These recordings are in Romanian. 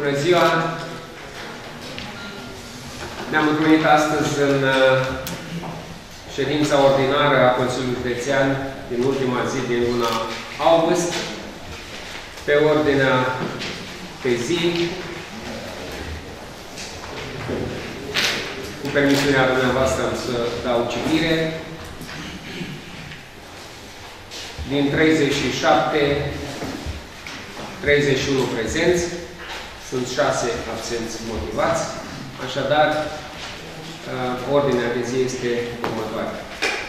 Bună ziua! Ne-am întâlnit astăzi în ședința ordinară a Consiliului Județean din ultima zi din luna august, pe ordinea pe zi, cu permisiunea dumneavoastră am să dau citire. Din 37, 31 prezenți, sunt 6 absenți motivați. Așadar, ordinea de zi este următoarea.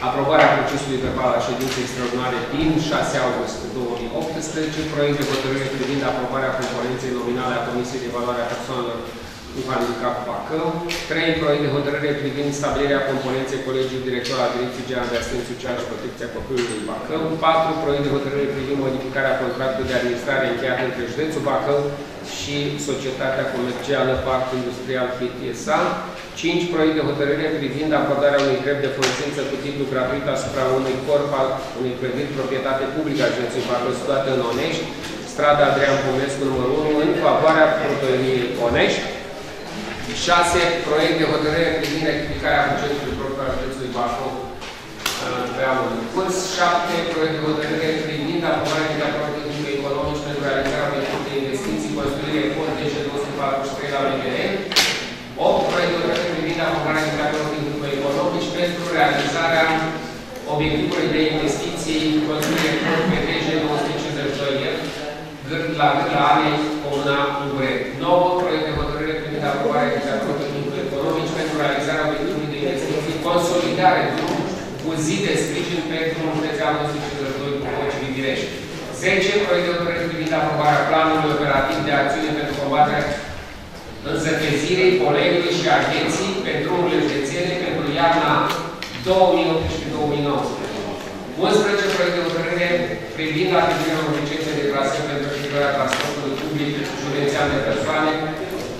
Aprobarea procesului verbal a ședinței extraordinare din 6 august 2018, proiect de hotărâre privind aprobarea componenței nominale a Comisiei de Evaluare a Persoanelor cu Handicap Bacău, 3 proiect de hotărâre privind stabilirea componenței Colegiului Director al Direcției Generală de Asistență Socială și Protecția Copilului Bacău, 4 proiect de hotărâre privind modificarea contractului de administrare încheiat între Județul Bacău și Societatea Comercială Pact Industrial PTSA, 5 proiect de hotărâre privind acordarea unui drept de folosință cu titlu gratuit asupra unui corp al unei clădiri proprietate publică a Județului Bacău, situată în Onesti, strada Adrian Pănescu numărul 1, în favoarea protocolului Onesti. 6. Proiect de hotărâre privind rectificarea bugetului propriu al județului Barco pe anul în curs. 7. Proiect de hotărâre privind aprobarea indicatorului politicii economice pentru realizarea proiectului de investiții, construire fond de 243 la UNR. 8. Proiect de hotărâre privind aprobarea indicatorului politicii economice pentru realizarea obiectivului de investiții, construire fond pe 252 gând la gând la ale comuna Umbret. 9. Proiect de hotărâre de aprobare de acordurilor economici pentru realizarea obiectivului de investiții, consolidare cu zi de sprijin pentru județean 252 București Vidirești. 10. Proiect de hotărâre privind aprobarea planului operativ de acțiune pentru combaterea înzăpezirei, polenului și agenții pe drumurile județene pentru iarna 2018-2019. 11. Proiect de hotărâre privind atribuirea unor licențe de traseu pentru asigurarea transportului public județean de persoane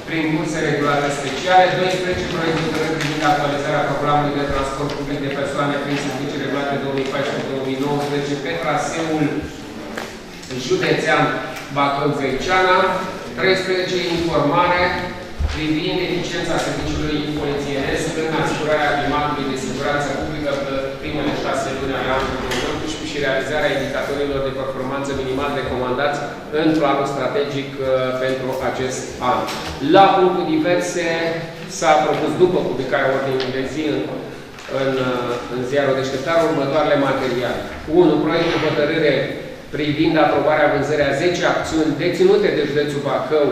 prin burse regulate speciale. 12. Proiect de hotărâre privind actualizarea programului de transport public de persoane prin servicii regulate 2014-2019 pe traseul județean Bacău-Veiceana. 13. Informare privind eficiența serviciului polițienesc în asigurarea climatului de siguranță publică pe primele 6 luni ale anului 2018 și realizarea indicatorilor de performanță minimal recomandați în planul strategic pentru acest an. La punctul diverse s-a propus, după publicarea ordinii de zi în ziarul Deșteptare, următoarele materiale. 1. Proiect de hotărâre privind aprobarea vânzării a 10 acțiuni deținute de județul Bacău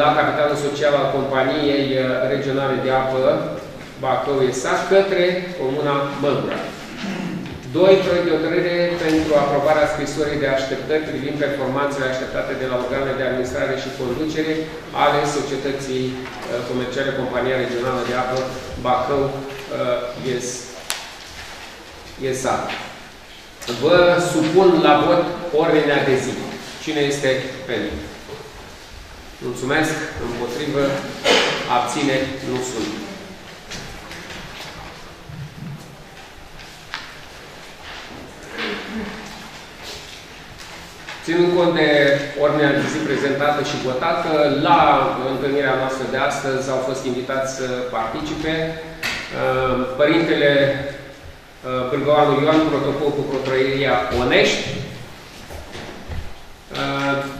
la capitalul social al Companiei Regionale de Apă Bacău S.A. către comuna Măgura. 2. Proiect de hotărâre pentru aprobarea scrisorii de așteptări privind performanțele așteptate de la organele de administrare și conducere ale societății comerciale Compania Regională de Apă Bacău S.A. Vă supun la vot ordinea de zi. Cine este pentru? Mulțumesc. Împotrivă. Abțineri. Nu sunt. Ținând cont de ordinea de zi prezentată și votată, la întâlnirea noastră de astăzi au fost invitați să participe Părintele Bârgoanu Ioan, protopop cu Protrăiria Onești,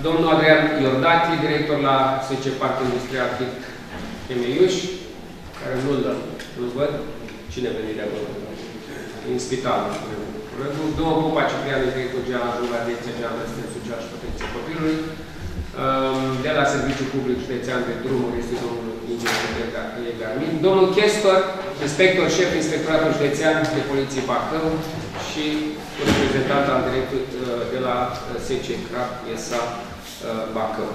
domnul Adrian Iordache, director la SC Parc Industrial Fit Temeiuș, care nu-l văd. Cine veni de acolo? În spital. Domnul Popa Ciprian, director general la Direcția Generală de Asistență Socială și Protecția Copilului. De la Serviciul Public Județean de Drumuri este domnul inginer Egarmin. Domnul Chestor, inspector șef, Inspectoratul Județean de Poliție Bacău și reprezentant al directului de la SCCRA S.A. Bacău.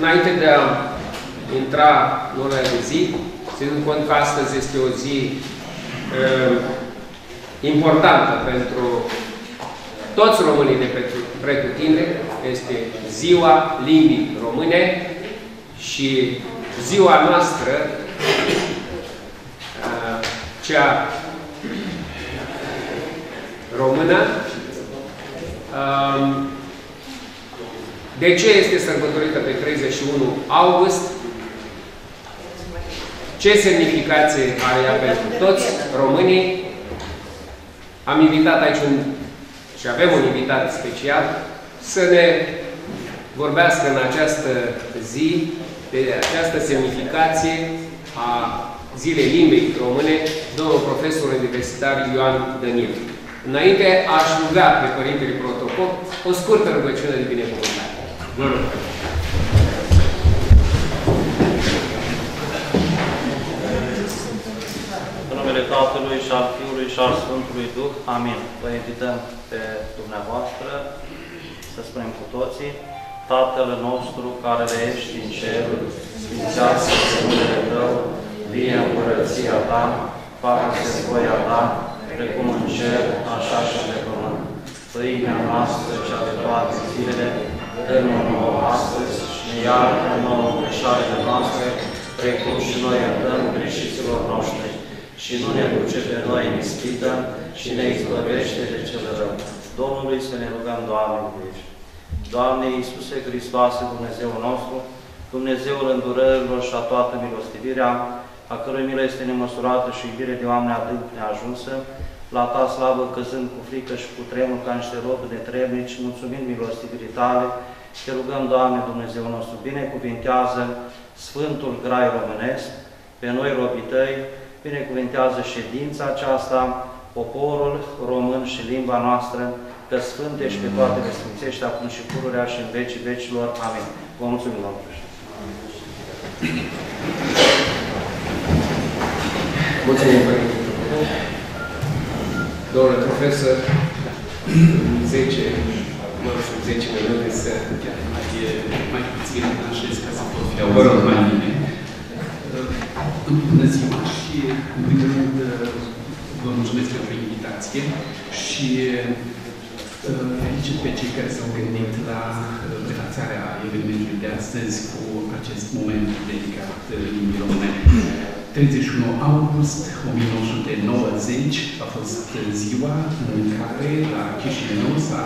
Înainte de a intra în ora de zi, ținând cont că astăzi este o zi importantă pentru toți românii de pretutindeni, este Ziua Limbii Române și ziua noastră, cea română, De ce este sărbătorită pe 31 august? Ce semnificație are ea pentru toți românii? Am invitat aici și avem un invitat special să ne vorbească în această zi de această semnificație a Zilei Limbii Române, domnul profesor universitar Ioan Dănilă. Înainte aș ruga pe Părintele Protocol o scurtă rugăciune de binecuvântare. Vă rog. În numele Tatălui și al Fiului și al Sfântului Duh. Amin. Vă invităm pe dumneavoastră, să spunem cu toții, Tatăl nostru care le ești din ceruri, sfințească-se numele Tău, vie împărăția Ta, facă-se voia Ta, precum în cer, așa și pe pământ. Pâinea noastră cea de toate zilele, dă-ne-o nouă astăzi și iartă nouă greșelile noastre, precum și noi iertăm greșiților noștri. Și nu ne duce pe noi în ispită și ne izbăvește de cel rău. Domnului să ne rugăm, Doamne, miliește. Doamne Iisuse Hristoase, Dumnezeu nostru, Dumnezeul îndurărilor și a toată milostivirea, a cărui milă este nemăsurată și iubire de oameni adânc neajunsă, la Ta slavă căzând cu frică și cu tremur ca niște robi de trebnici, mulțumind milostivirii Tale, te rugăm, Doamne Dumnezeu nostru, binecuvintează Sfântul Grai Românesc, pe noi robii Tăi, binecuvintează ședința aceasta, poporul român și limba noastră, că Sfânt ești pe toate le sfințești, acum și pururea și în vecii vecilor. Amin. Vă mulțumim, Doamne președinte. Mulțumim, Părinte. Domnule profesor, 10 minute să... Mai puțin înășez ca să pot fi auzit mai bine. Bună ziua și, în primul rând, vă mulțumesc pentru invitație și felicit pe cei care s-au gândit la relațarea evenimentului de astăzi cu acest moment dedicat limbii române. 31 august 1990 a fost ziua în care la Chișinău s-a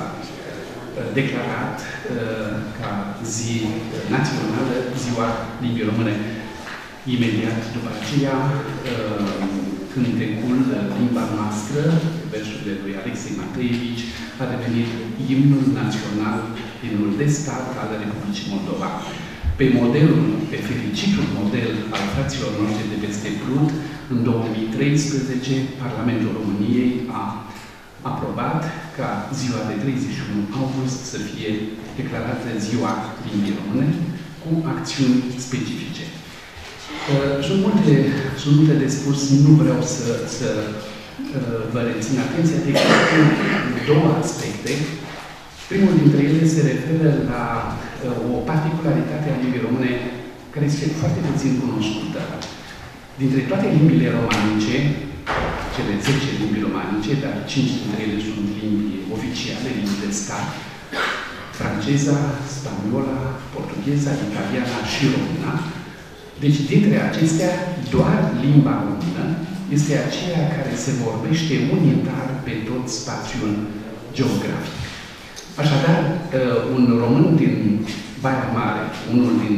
declarat ca zi națională Ziua Limbii Române. Imediat după aceea, cântecul Limba Noastră, versurile lui Alexei Mateevici, a devenit imnul național, imnul de stat al Republicii Moldova. Pe modelul, pe fericitul model al fraților noștri de peste Prut, în 2013, Parlamentul României a aprobat ca ziua de 31 august să fie declarată Ziua Limbii Române cu acțiuni specifice. Sunt multe de spus, nu vreau să vă rețin atenția, decât două aspecte. Primul dintre ele se referă la o particularitate a limbii române care este foarte puțin cunoscută. Dintre toate limbile romanice, cele 10 limbi romanice, dar 5 dintre ele sunt limbi oficiale, limbi de stat, franceza, spaniola, portugheza, italiana și româna. Deci, dintre acestea, doar limba română este aceea care se vorbește unitar pe tot spațiul geografic. Așadar, un român din Baia Mare, unul din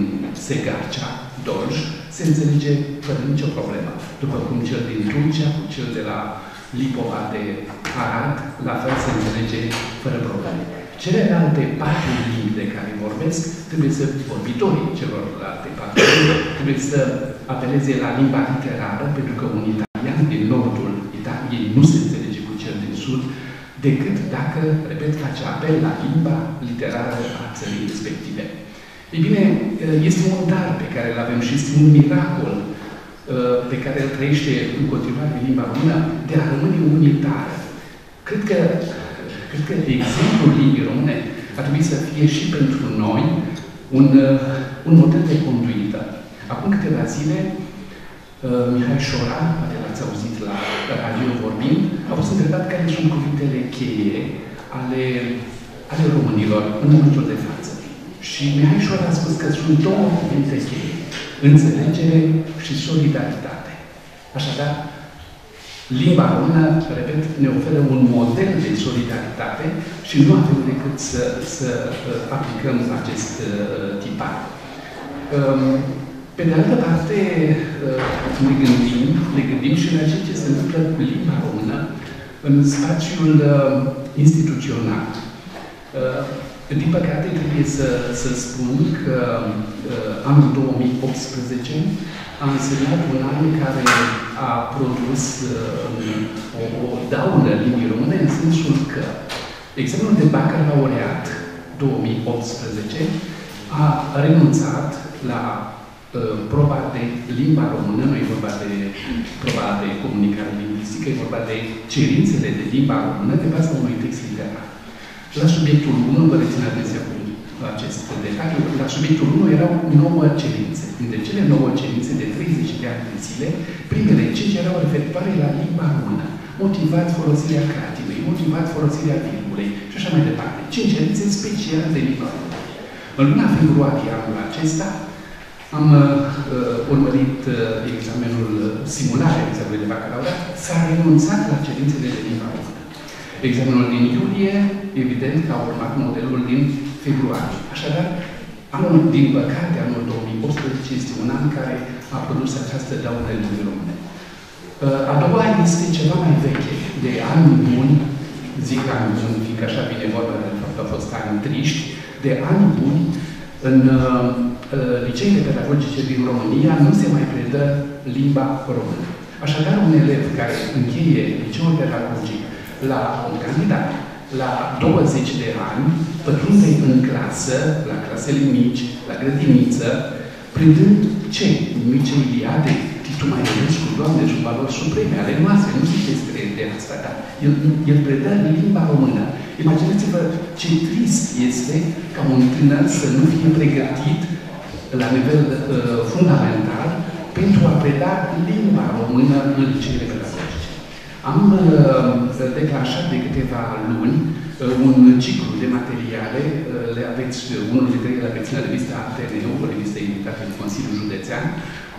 Segarcia, Dolj, se înțelege fără nicio problemă. După cum cel din Turcia cu cel de la Lipova de Arad, la fel se înțelege fără probleme. Celelalte patru limbi de care vorbesc, trebuie să vorbitorii celorlalte patru trebuie să apeleze la limba literară, pentru că un italian din nordul Italiei nu se înțelege cu cel din sud, decât dacă, repet, face apel la limba literară a țării respective. Ei bine, este un dar pe care îl avem și este un miracol pe care îl trăiește în continuare limba română de a rămâne unitară. Cred că exemplul limbii române ar trebui să fie și pentru noi un model de conduită. Acum câteva zile, Mihai Șoran, poate l-ați auzit la radio vorbind, a fost întrebat care sunt cuvintele cheie ale românilor în momentul de față. Și Mihai Șoran a spus că sunt două cuvinte cheie. Înțelegere și solidaritate. Așadar, Limba română, repet, ne oferă un model de solidaritate și nu avem decât să aplicăm acest tipar. Pe de altă parte, ne gândim și la ceea ce se întâmplă cu limba română în spațiul instituțional. Din păcate, trebuie să spun că anul 2018 a însemnat un an care a produs o daună limbii române, în sensul că examenul de bacalaureat 2018 a renunțat la proba de limba română, nu e vorba de proba de comunicare lingvistică, e vorba de cerințele de limba română de baza unui text literar. La subiectul 1, vă rețin atenția cu acest detaliu, la subiectul 1 erau 9 cerințe. Dintre cele 9 cerințe de 30 de ani de zile, primele 5 erau referitoare la limba română. Motivați folosirea creativei, motivați folosirea virgulei și așa mai departe. 5 cerințe speciale de limba română. În luna februarie anul acesta, am urmărit simularea examenului de bacalaureat, s-a renunțat la cerințele de limba română. Examenul din iulie, evident că a urmat modelul din februarie. Așadar, din păcate, anul 2018 este un an care a produs această daună limbii române. A doua este ceva mai veche, de ani buni, zic ani buni, fiindcă așa vine vorba, de fapt au fost ani triști, de ani buni, în liceile pedagogice din România nu se mai predă limba română. Așadar, un elev care încheie liceul pedagogic la un candidat la 20 de ani, pătrunde în clasă, la clasele mici, la grădiniță, predând ce? Mice Iliade, Titu Maiorescu, Doamne, și valori supreme ale noastre, nu știți că e de asta, dar el predă limba română. Imaginați-vă ce trist este ca un tânăr să nu fie pregătit la nivel fundamental pentru a preda limba română în liceele pedagogice. Am declanșat de câteva luni un ciclu de materiale, le aveți, unul dintre ele le aveți la revista ATNU, o revistă invitată de Consiliul Județean,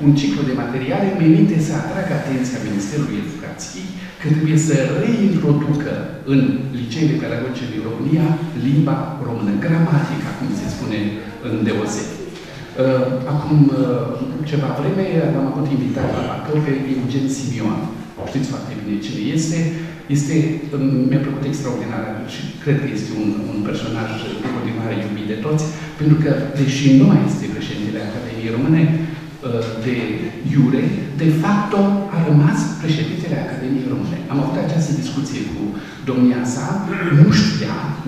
un ciclu de materiale menite să atragă atenția Ministerului Educației că trebuie să reintroducă în liceile pedagogice din România limba română, gramatica, cum se spune în deosebire. Acum ceva vreme am avut invitat la Barco pe Eugen Simion. Știți foarte bine cine este. Mi-a plăcut extraordinar și cred că este un personaj de continuare iubit de toți, pentru că, deși nu mai este președintele Academiei Române de iure, de facto a rămas președintele Academiei Române. Am avut această discuție cu domnia sa,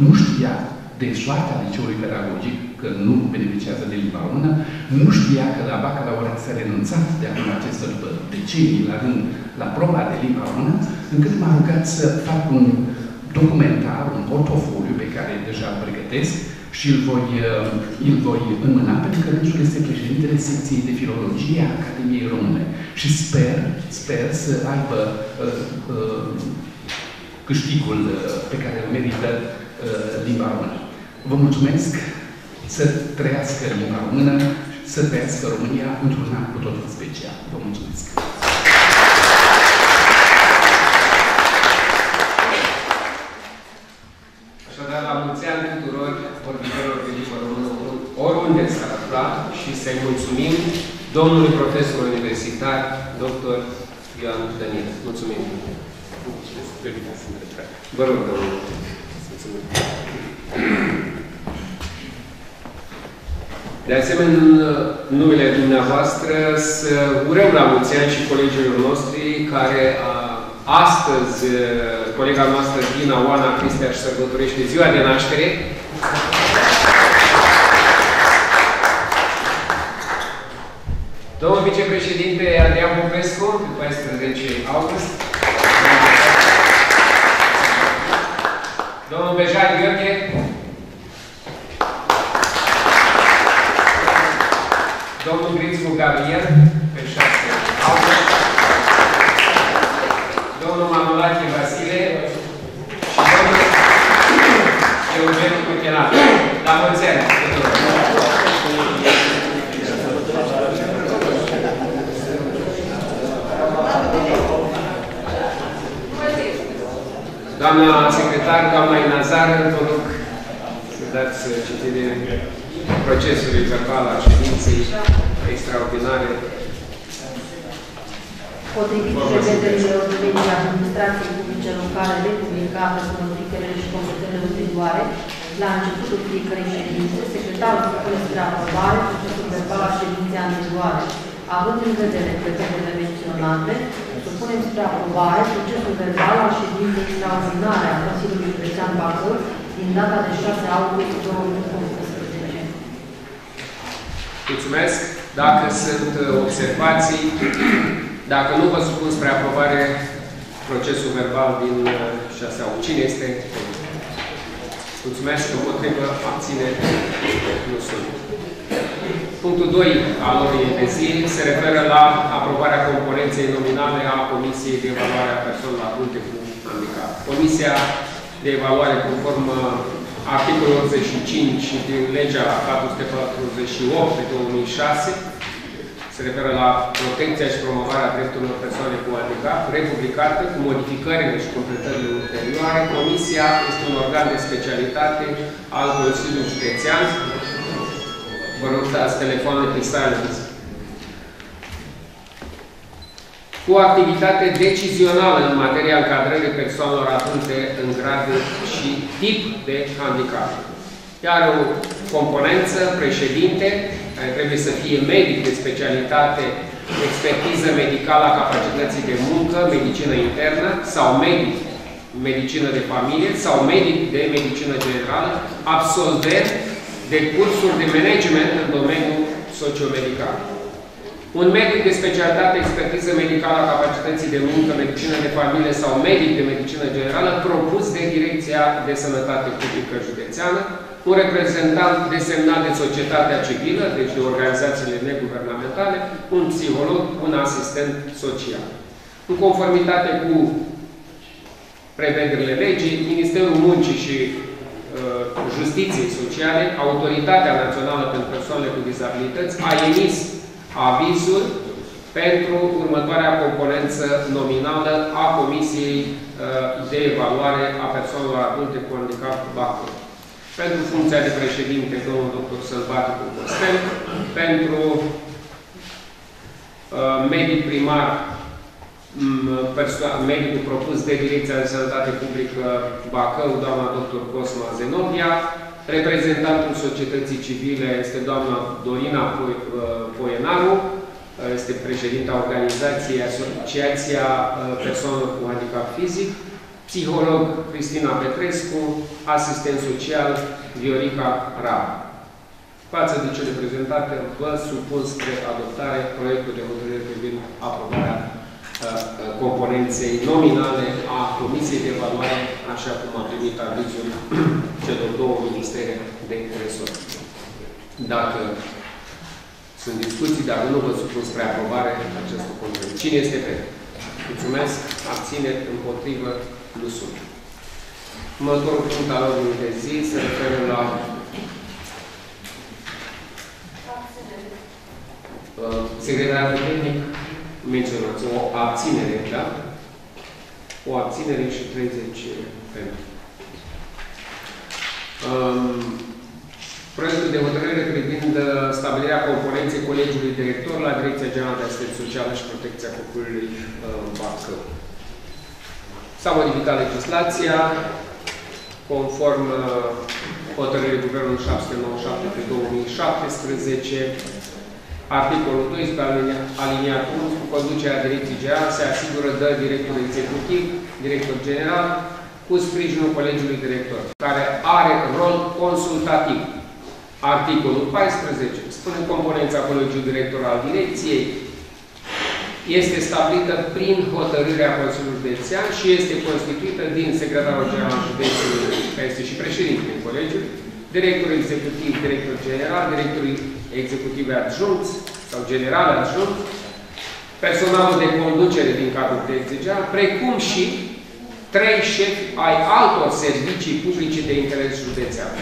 nu știa de soarta liceului pedagogic, că nu beneficiază de limba română, nu știa că la bacalaureat s-a renunțat de anul acesta după decenii la rând la proba de limba română, încât m-a rugat să fac un documentar, un portofoliu pe care deja îl pregătesc și îl voi înmâna, pentru că dânsul este președintele secției de filologie a Academiei Române. Și sper să aibă câștigul pe care îl merită limba română. Vă mulțumesc! Să trăiască limba română, să trăiască România într-un an cu totul special. Vă mulțumesc! Așadar, la mulți ani tuturor vorbitorilor de limba română, oriunde s-ar afla, și să-i mulțumim domnului profesor universitar, dr. Ioan Dănilă. Mulțumim! Vă rog, domnule! De asemenea, în numele dumneavoastră, să urăm la mulți ani și colegilor noștri, care astăzi, colega noastră Dina Oana Cristea își sărbătorește ziua de naștere. Domnul vicepreședinte Adrian Pănescu, pe 14 august. Domnul Bejar Gheorghe. Domnul Grițcu Gabriel, pe 6 august. Domnul Manolache Vasile și domnul Eugen Cuchelat. La mulți ani! doamna secretar, doamna Inazară, vă rog să dați citire procesului verbal al ședinței extraordinare. Potrivit prevederilor legii administrației publice locale republicane cu notificările și completările în vigoare, la începutul fiecărei ședințe, secretarul propune spre aprobare procesul verbal al ședinței anterioare. Având în vedere prevederile menționate, supunem spre aprobare procesul verbal al ședinței extraordinare a Consiliului Județean Bacău din data de 6 august 2018. Mulțumesc. Dacă sunt observații, dacă nu vă supun spre aprobare procesul verbal din 6 august. Cine este? Mulțumesc. Împotrivă, abțineri, nu sunt. Punctul 2 al ordinii de zi se referă la aprobarea componenței nominale a Comisiei de Evaluare a Persoanelor Adulte cu Handicap. Comisia de evaluare, conform articolul 85 din legea 448 pe 2006, se referă la protecția și promovarea drepturilor persoane cu handicap, republicată cu modificările și completările ulterioare. Comisia este un organ de specialitate al Consiliului Județean. Vă rog, dați telefoanele pe silence. Cu activitate decizională în materia încadrării persoanelor adulte în grade și tip de handicap. Iar o componență, președinte, care trebuie să fie medic de specialitate, expertiză medicală a capacității de muncă, medicină internă sau medic medicină de familie sau medic de medicină generală, absolvent de cursuri de management în domeniul sociomedical. Un medic de specialitate, expertiză medicală a capacității de muncă, medicină de familie sau medic de medicină generală propus de Direcția de Sănătate Publică Județeană, un reprezentant desemnat de societatea civilă, deci de organizațiile neguvernamentale, un psiholog, un asistent social. În conformitate cu prevederile legii, Ministerul Muncii și Justiției Sociale, Autoritatea Națională pentru Persoanele cu Dizabilități, a emis avizul pentru următoarea componență nominală a Comisiei de Evaluare a Persoanelor Adulte cu Handicap Bacău. Pentru funcția de președinte, domnul dr. Salvaticu Costel, pentru medic primar, medicul propus de Direcția de Sănătate Publică Bacău, doamna dr. Cosma Zenovia. Reprezentantul societății civile este doamna Dorina Poenaru, este președinta organizației Asociația Persoanelor cu Handicap Fizic, psiholog Cristina Petrescu, asistent social Viorica Rav. Față de cele prezentate, vă supun spre adoptare proiectul de hotărâre privind aprobarea componenței nominale a Comisiei de Evaluare, așa cum a primit avizul celor două ministere de resort. Dacă sunt discuții, dacă nu vă supun spre aprobare acest component. Cine este pentru? Mulțumesc. Abțineri, împotrivă, nu sunt. Următorul punct al ordinii de zi se referă la secretarul tehnic. Menționați o abținere, da? O abținere și 30 pentru. Proiectul de hotărâre privind stabilirea componenței Colegiului Director la Direcția Generală de Asistență Socială și Protecția Copilului Bacău. S-a modificat legislația conform hotărârii Guvernului 797 pe 2017. Articolul 12, aliniatul 1, cu conducerea Direcției Generale, se asigură de directorul executiv, director general, cu sprijinul Colegiului Director, care are rol consultativ. Articolul 14 spune componența Colegiului Director al Direcției este stabilită prin hotărârea Consiliului Județean și este constituită din secretarul general al Județului, care este și președintele Colegiului, directorul executiv, director general, directorul executiv adjunct sau general adjunct, personalul de conducere din cadrul Direcției Generale, precum și 3 șefi ai altor servicii publice de interes județean.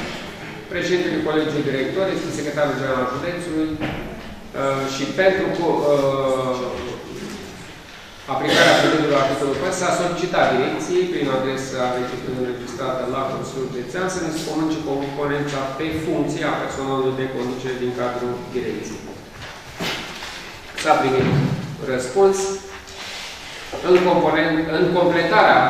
Președintele Colegiului Director este secretarul general al Județului și pentru Aplicarea prevederilor acestor părți s-a solicitat direcției prin adresa înregistrată la Consiliul Județean să ne comunice componența pe funcție a personalului de conducere din cadrul direcției. S-a primit răspuns. În completarea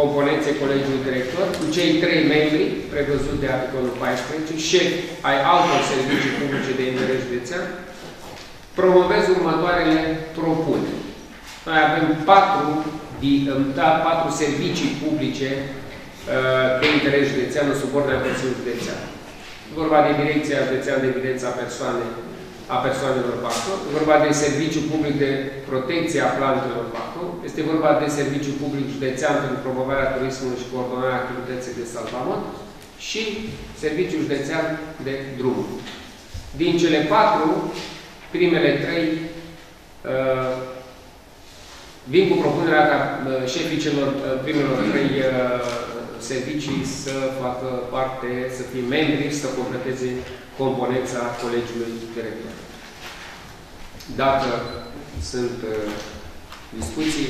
componenței Colegiului Director, cu cei 3 membri, prevăzut de articolul 14, șefi ai altor servicii publice de interes județean, promovez următoarele propuneri. Noi avem 4 servicii publice de interes județean în subordinea Consiliului Județean. Vorba de Direcția Județeană de Evidență a Persoanelor Bacău, vorba de Serviciu Public de Protecție a Plantelor Bacău, este vorba de Serviciu Public Județean pentru promovarea turismului și coordonarea activității de salvament și Serviciul Județean de Drumuri. Din cele 4, primele 3 vin cu propunerea ca șefii celor primelor 3 servicii să facă parte, să fie membri, să completeze componența Colegiului Director. Dacă sunt discuții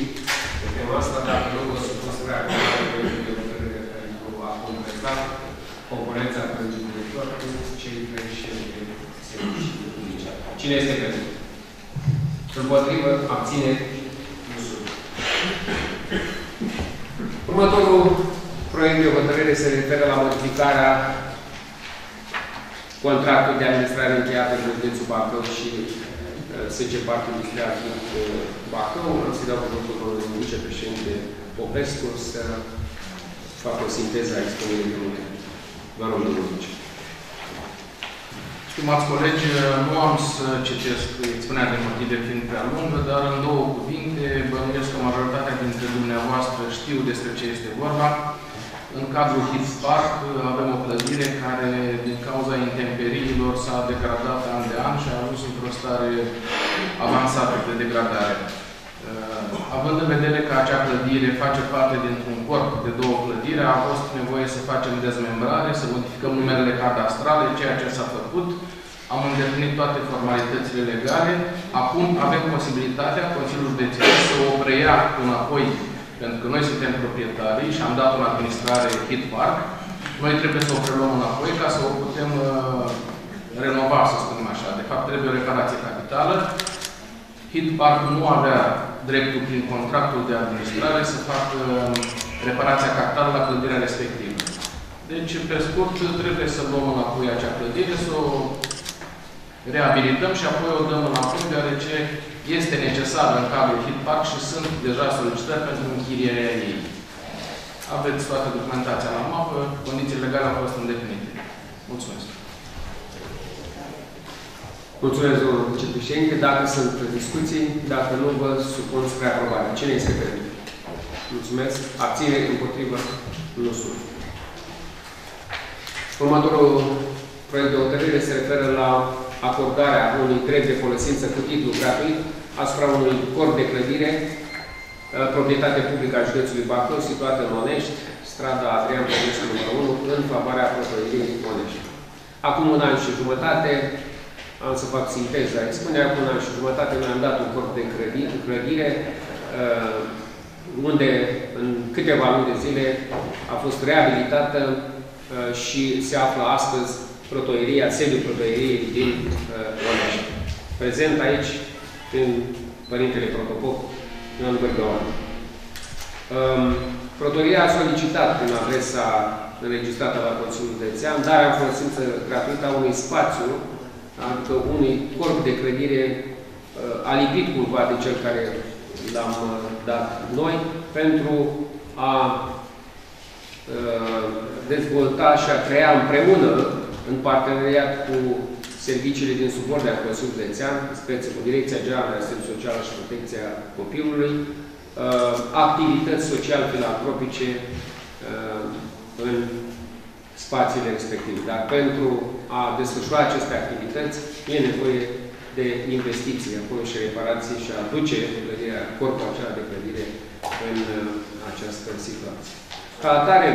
pe tema asta, dacă nu vă supun să completa componența Colegiului Director cu cei 3 șefi de servicii publice. Cine este pentru? Împotrivă, abține. Următorul proiect de hotărâre se referă la modificarea contractului de administrare încheiat în județul Bacău și SC Parcul Industrial Bacău. Am să-i dau cuvântul vicepreședinte Popescu să facă o sinteză a expunerii de mâine. Vă rog, domnul vice. Stimați colegi, nu am să citesc expunerea de motive fiind prea lungă, dar în 2 cuvinte bănuiesc că majoritatea dintre dumneavoastră știu despre ce este vorba. În cadrul Kids Park avem o clădire care, din cauza intemperiilor, s-a degradat an de an și a ajuns într-o stare avansată de degradare. Având în vedere că acea clădire face parte dintr-un corp de 2 clădiri, a fost nevoie să facem dezmembrare, să modificăm numerele cadastrale, ceea ce s-a făcut. Am îndeplinit toate formalitățile legale. Acum avem posibilitatea Consiliul Județean să o preia înapoi, pentru că noi suntem proprietarii și am dat o administrare Hit Park. Noi trebuie să o preluăm înapoi ca să o putem renova, să spunem așa. De fapt, trebuie o reparație capitală. Hit Park nu avea dreptul prin contractul de administrare să facă reparația capitală la clădirea respectivă. Deci, pe scurt, trebuie să luăm înapoi acea clădire, să o reabilităm și apoi o dăm înapoi, deoarece este necesară în cadrul Hit Park și sunt deja solicitări pentru închirierea ei. Aveți toată documentația la mapă, condițiile legale au fost îndeplinite. Mulțumesc! Mulțumesc, domnul vicepreședinte. Dacă sunt discuții, dacă nu, vă supun spre aprobare. Cine este pentru? Mulțumesc. Abținere, împotrivă, nu sunt. Următorul proiect de hotărâre se referă la acordarea unui drept de folosință cu titlu gratuit asupra unui corp de clădire, proprietate publică a județului Bacău, situată în Onești, strada Adrian Pănescu nr. 1, în favoarea proprietății Onești. Acum un an și jumătate, am să fac sinteza. Expunerea până și jumătate, noi am dat un corp de clădire, unde în câteva luni de zile a fost reabilitată și se află astăzi protoieria, sediul protoieriei din Onești. Prezent aici, prin Părintele Protopop, Ioan Dănilă. Protoieria a solicitat prin adresa înregistrată la Consiliul Județean, dar în folosință gratuită a unui spațiu, adică unui corp de clădire alipit cumva de cel care l-am dat noi, pentru a dezvolta și a crea împreună, în parteneriat cu serviciile din subordinea Consiliului Județean, spețe cu Direcția Generală de Asistență Socială și Protecția Copilului, activități social-filantropice în spațiile respective. Dar pentru a desfășura aceste activități e nevoie de investiții, acolo și reparații și a aduce corpul acela de clădire în această situație. Ca atare,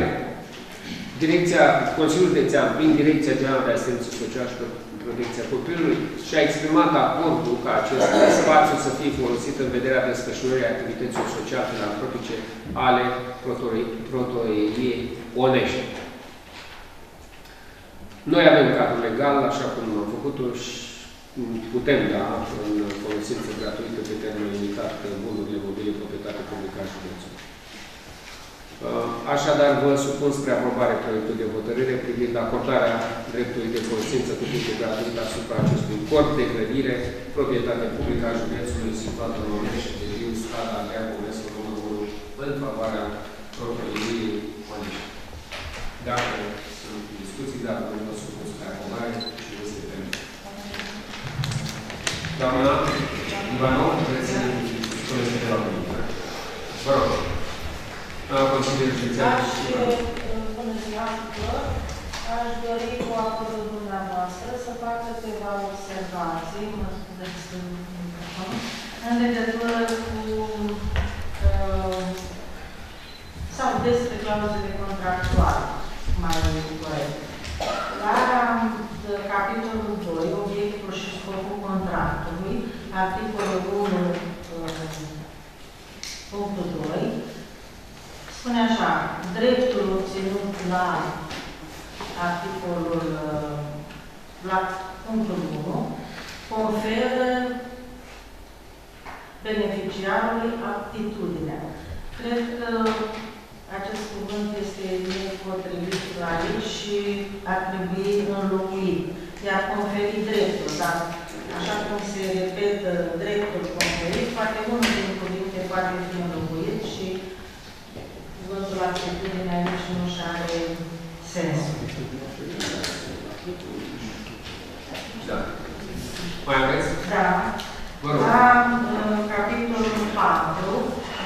Direcția Consiliului Județean, prin Direcția Generală de Asistență Socială și Protecția Copilului, și-a exprimat acordul ca acest spațiu să fie folosit în vederea desfășurării activităților sociale filantropice ale protoiei Onesti. Noi avem cadrul legal, așa cum am făcut-o, și putem da în folosință gratuită pe termen limitat bunurile mobile proprietate publică a județului. Așadar, vă supun spre aprobare proiectul de hotărâre privind acordarea dreptului de folosință publică gratuită asupra acestui corp de clădire, proprietate publică a județului situat în Onești de Riu, strada Adrian Pănescu, numărul 1, în favoarea propriei Onești. Dacă sunt discuții, dacă vă supun spre aprobare și vă se permite. Doamna Ivanov, vreți să spuneți de la urmă. Vă rog. Consiliul Județean. Bună ziua, aș dori cu acordul dumneavoastră să facă câteva observații, mă spuneți în legătură cu sau despre clauzele contractuale, mai corect. La capitolul 2, obiectul și scopul contractului, articolul 1.2, spune așa, dreptul obținut la articolul, la punctul 1, conferă beneficiarului aptitudinea. Cred că acest cuvânt este nepotrivit la aici și ar trebui înlocuit. I-ar conferi dreptul, dar așa cum se repetă dreptul conferit, poate unul din cuvinte poate fi înlocuit și văzul acceptării aici nu și are sensul. Da. Mai aveți? Da. La capitolul 4,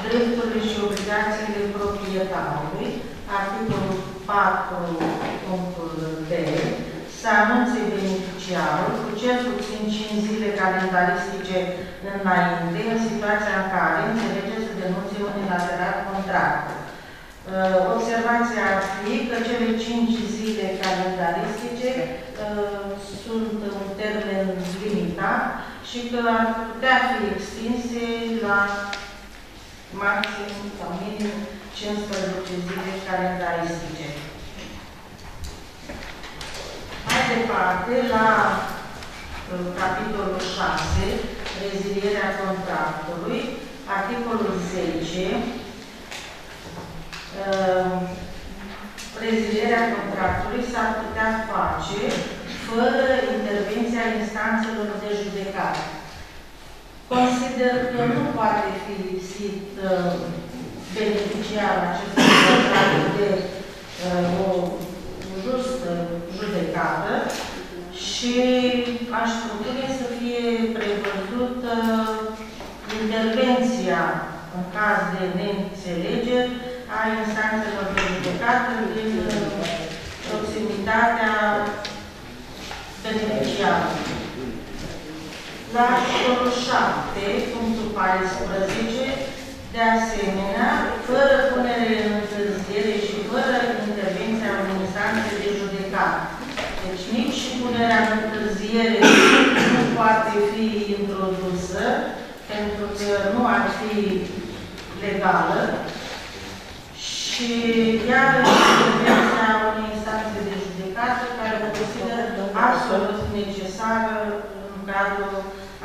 drepturile și obligațiile proprietarului, articolul 4.d, să anunțe beneficiarul cu cel puțin 5 zile calendaristice înainte, în situația în care înțelege să denunțe unilateral contractul. Observația ar fi că cele 5 zile calendaristice sunt un termen limitat și că ar putea fi extinse la maxim sau minim 15 zile calendaristice. Mai departe, la capitolul 6, rezilierea contractului, articolul 10, prezilierea contractului s-ar putea face fără intervenția instanțelor de judecată. Consider că nu poate fi lipsit beneficiarul acestui contract de o justă judecată și aș propune să fie prevăzută intervenția în caz de neînțelegeri a instanțelor de judecată din proximitatea beneficiarului. La articolul 7.14, de asemenea, fără punere în întârziere și fără intervenția unei instanțe de judecată. Deci nici și punerea în întârziere nu poate fi introdusă, pentru că nu ar fi legală. Și iarăși intervenția unei instanțe de judecată care o consideră absolut necesară în cadrul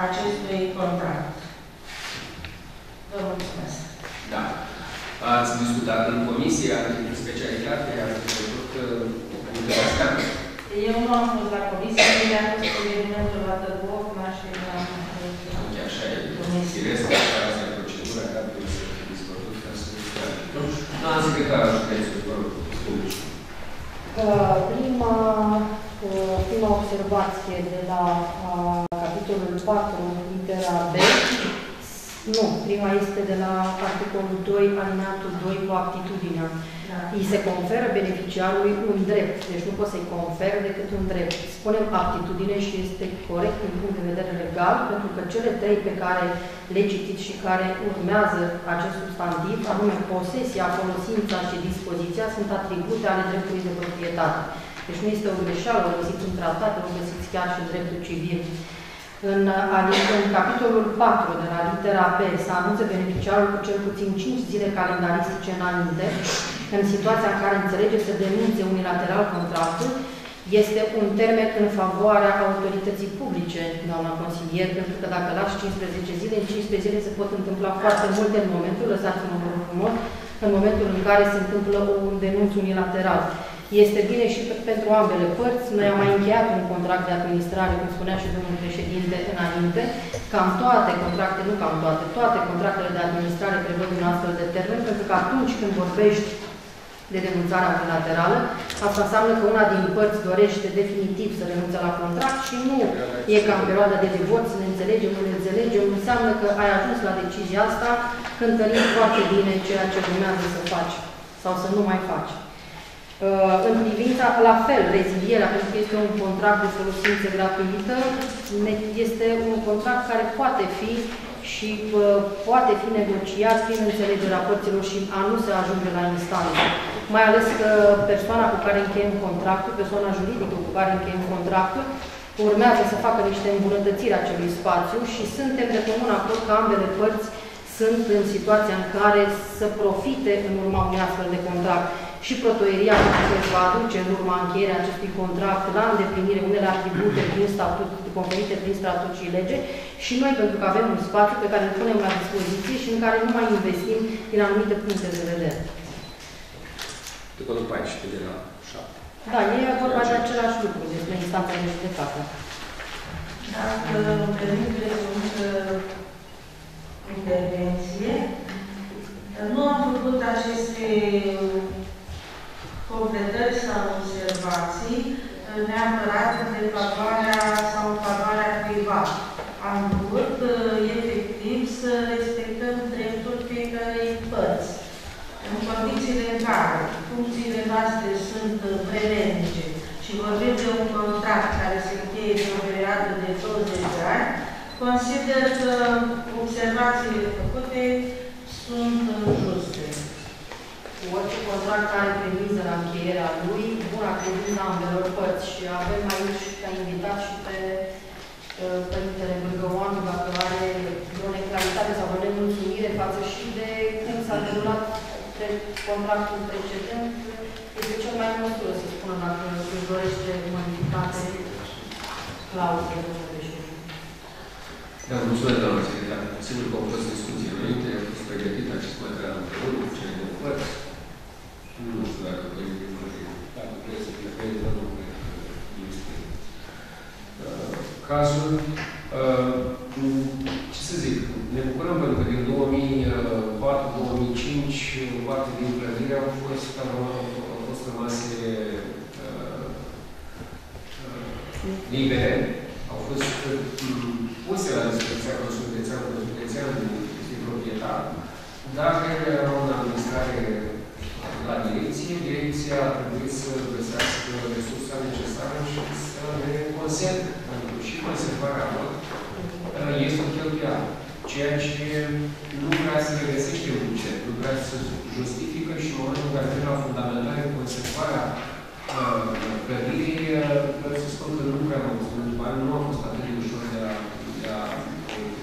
acestui contract. Vă mulțumesc. Da. Ați discutat în comisie, în specialitate, ați văzut interesant. Eu nu am fost la comisie, mi-a fost evenimentul la Tărbovna și la... Așa e, firesc, așa asta e procedura, dar trebuie să fie discutat ca să nu doamna secretară județului, vă rog, spuneți. Prima observație de la capitolul 4, litera B, Nu, prima este de la articolul 2, alineatul 2, cu aptitudinea. Da. Îi se conferă beneficiarului un drept, deci nu poți să-i conferi decât un drept. Spunem aptitudine și este corect din punct de vedere legal, pentru că cele trei pe care le citiți și care urmează acest substantiv, anume posesia, folosința și dispoziția, sunt atribute ale dreptului de proprietate. Deci nu este o greșeală, o găsiți în tratate, o găsiți chiar și în dreptul civil. În capitolul 4 de la litera B se anunță beneficiarul cu cel puțin 5 zile calendaristice înainte, în situația în care înțelege să denunțe unilateral contractul, este un termen în favoarea autorității publice, doamna consilier, pentru că dacă lași 15 zile, în 15 zile se pot întâmpla foarte multe în momentul, lăsați-mă frumos, în momentul în care se întâmplă un denunț unilateral. Este bine și pentru ambele părți. Noi am mai încheiat un contract de administrare, cum spunea și domnul președinte înainte, cam toate contractele, nu cam toate, toate contractele de administrare prevăd un astfel de termen, pentru că atunci când vorbești de renunțarea unilaterală, asta înseamnă că una din părți dorește definitiv să renunțe la contract și nu e ca în perioada de divorț, ne înțelegem, nu ne înțelegem, înseamnă că ai ajuns la decizia asta, cântărind foarte bine ceea ce urmează să faci sau să nu mai faci. În privința, la fel, rezilierea, pentru că este un contract de folosință gratuită, este un contract care poate fi și poate fi negociat prin înțelegerea părților și a nu se ajunge la instanță. Mai ales că persoana cu care încheiem contractul, persoana juridică cu care încheiem contractul, urmează să facă niște îmbunătățiri acelui spațiu și suntem de comun acord că ambele părți sunt în situația în care să profite în urma unui astfel de contract. Și protoieria care se va aduce în urma încheierea acestui contract la îndeplinire unele atribute prin statut, conferite prin statut și lege și noi, pentru că avem un spațiu pe care îl punem la dispoziție și în care nu mai investim din anumite puncte de vedere. Articolul 14 de la 7. Da, e vorba de același lucru, despre instanța de judecată. Dacă îmi permite o intervenție, nu am făcut aceste completări sau observații neapărat de favoarea sau favoarea privat. Am vrut, efectiv, să respectăm dreptul fiecărei părți. În condițiile în care funcțiile noastre sunt prelenice și vorbim de un contract care se încheie pe o perioadă de 20 de ani, consider că observațiile făcute sunt juste. Orice contract care previză la încheierea lui, bun, acredit la ambelor părți și avem aici ca invitat și pe Părintele Bârgăoanu, dacă are o neclaritate sau o nemulțumire față și de cum s-a derulat contractul precedent, este cel mai măsură să spună dacă își dorește modificate clauze. Da, mulțumesc, doamna secretar. Sigur că au fost discuții înainte, a fost pregătit acest material împreună cu cele de părți. Nu știu dacă vrei din mărire. Dacă vrei să plecări, dar nu vrei este cazul. Ce să zic? Ne bucurăm pentru că din 2004-2005 o parte din plădire au fost rămase libere. Au fost puse la dispoziția Consiliului Județean de Proprietar, dar era o administrare la direcție. Direcția a trebuit să găsească resursa necesară și să le conserve, pentru că și conservarea lor este o cheltuială, ceea ce nu prea se regăsește în buget, nu prea se justifică și în momentul în care vine la fundamentare conservarea clădirii, vreau să spun că nu prea am văzut în după ani, nu a fost atât de ușor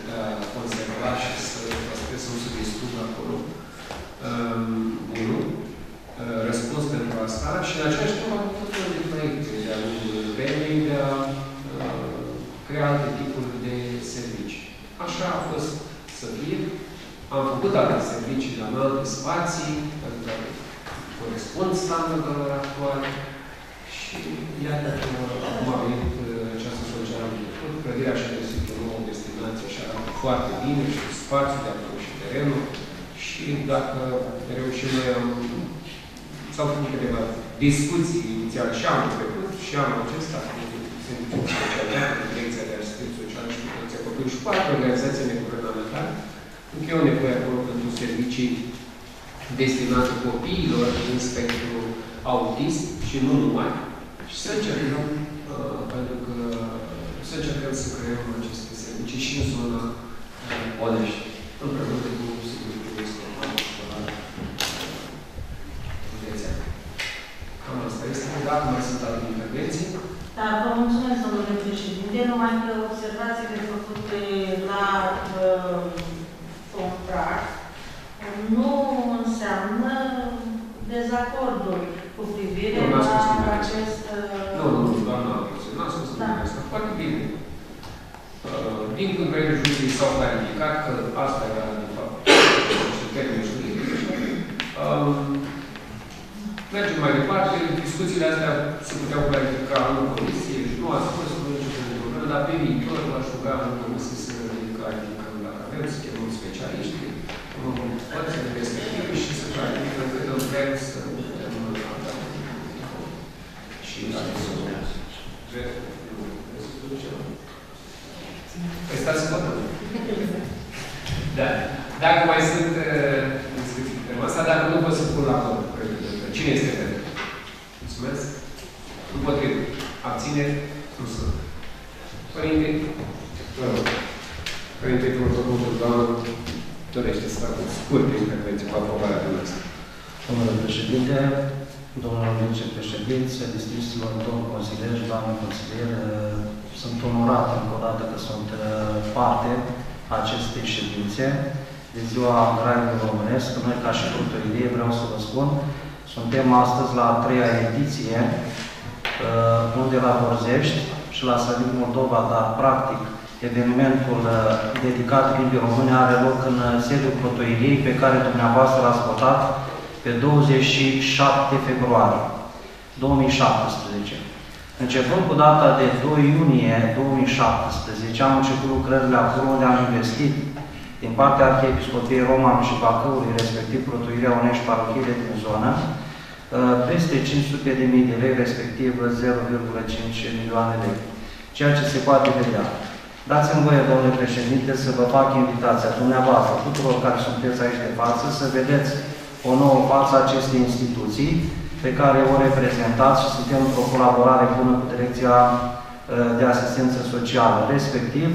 de a conserva și să păstrez sau să distrug acolo. Răspuns pentru asta și în aceeași timp am făcut un proiect de-a lungul vremii de a crea alte tipuri de servicii. Așa a fost să fie. Am făcut alte servicii, dar în alte spații, pentru că corespund standardelor actuale. Și iată că acum a venit această socială de tot. Clădirea și-a găsit o nouă destinație și arată foarte bine și spațiul de acolo și terenul. Și dacă reușim noi am s-au făcut câteva discuții inițiale și anul trecut și anul acesta cu Serviciul Social, cu Direcția de Asistență Socială și Protecția Copilului și cu alte organizații neguvernamentale, Pentru că e o nevoie acolo pentru servicii destinate copiilor în spectrul autist și nu numai. Și să încercăm, pentru că să încercăm să creăm aceste servicii și în zona Onești, împreună cu Consiliul Județean Bacău. Cam asta este. Dacă mai sunt alte intervenții. Da, vă mulțumesc, domnule președinte. Numai că observațiile făcute la contract nu înseamnă dezacordul cu privire la acest... Nu, nu, doamna, n-am spus nimic asta. Foarte bine. Din când vremea juridică s-au clarificat că asta era, de fapt, niște termeni juridice. Mergem mai departe. Discuțiile astea se puteau clarifica în comisie și nu ați fost în niciodată problemă, dar pe viitor v-aș ruga în comisie să clarificăm dacă avem, să chemăm specialiști, părțile respective și să clarificăm cât îl vrem să putem avea. Și dacă să vă păi stați-vă. Da. Dacă mai sunt discuții pe asta, dacă nu vă supun la cont. Cine este pentru? Mulțumesc. Împotrivă. Abțineri? Nu sunt. Părinte? Părinte, protocolul doamnă dorește să facă scurte intervenții cu aprobarea dumneavoastră. Domnule președinte, domnul vicepreședinte, distinților, domnul consilier, doamnă consilier, sunt onorat încă o dată că sunt parte acestei ședințe de Ziua Graiului Românesc. Noi, ca și culturii, vreau să vă spun, suntem astăzi la a treia ediție, unde la Borzești și la Sărit Moldova, dar practic evenimentul dedicat Limbii Române are loc în sediul Protoiliei, pe care dumneavoastră l-ați votat pe 27 februarie 2017. Începând cu data de 2 iunie 2017, am început lucrările acolo unde am investit din partea Arhiepiscopiei Roman și Bacăului, respectiv Protoilia Onești, parohiile din zonă, peste 500.000 de lei, respectiv 0,5 milioane de lei, ceea ce se poate vedea. Dați-mi voie, domnule președinte, să vă fac invitația dumneavoastră, tuturor care sunteți aici de față, să vedeți o nouă față acestei instituții, pe care o reprezentați și suntem într-o colaborare bună cu Direcția de Asistență Socială. Respectiv,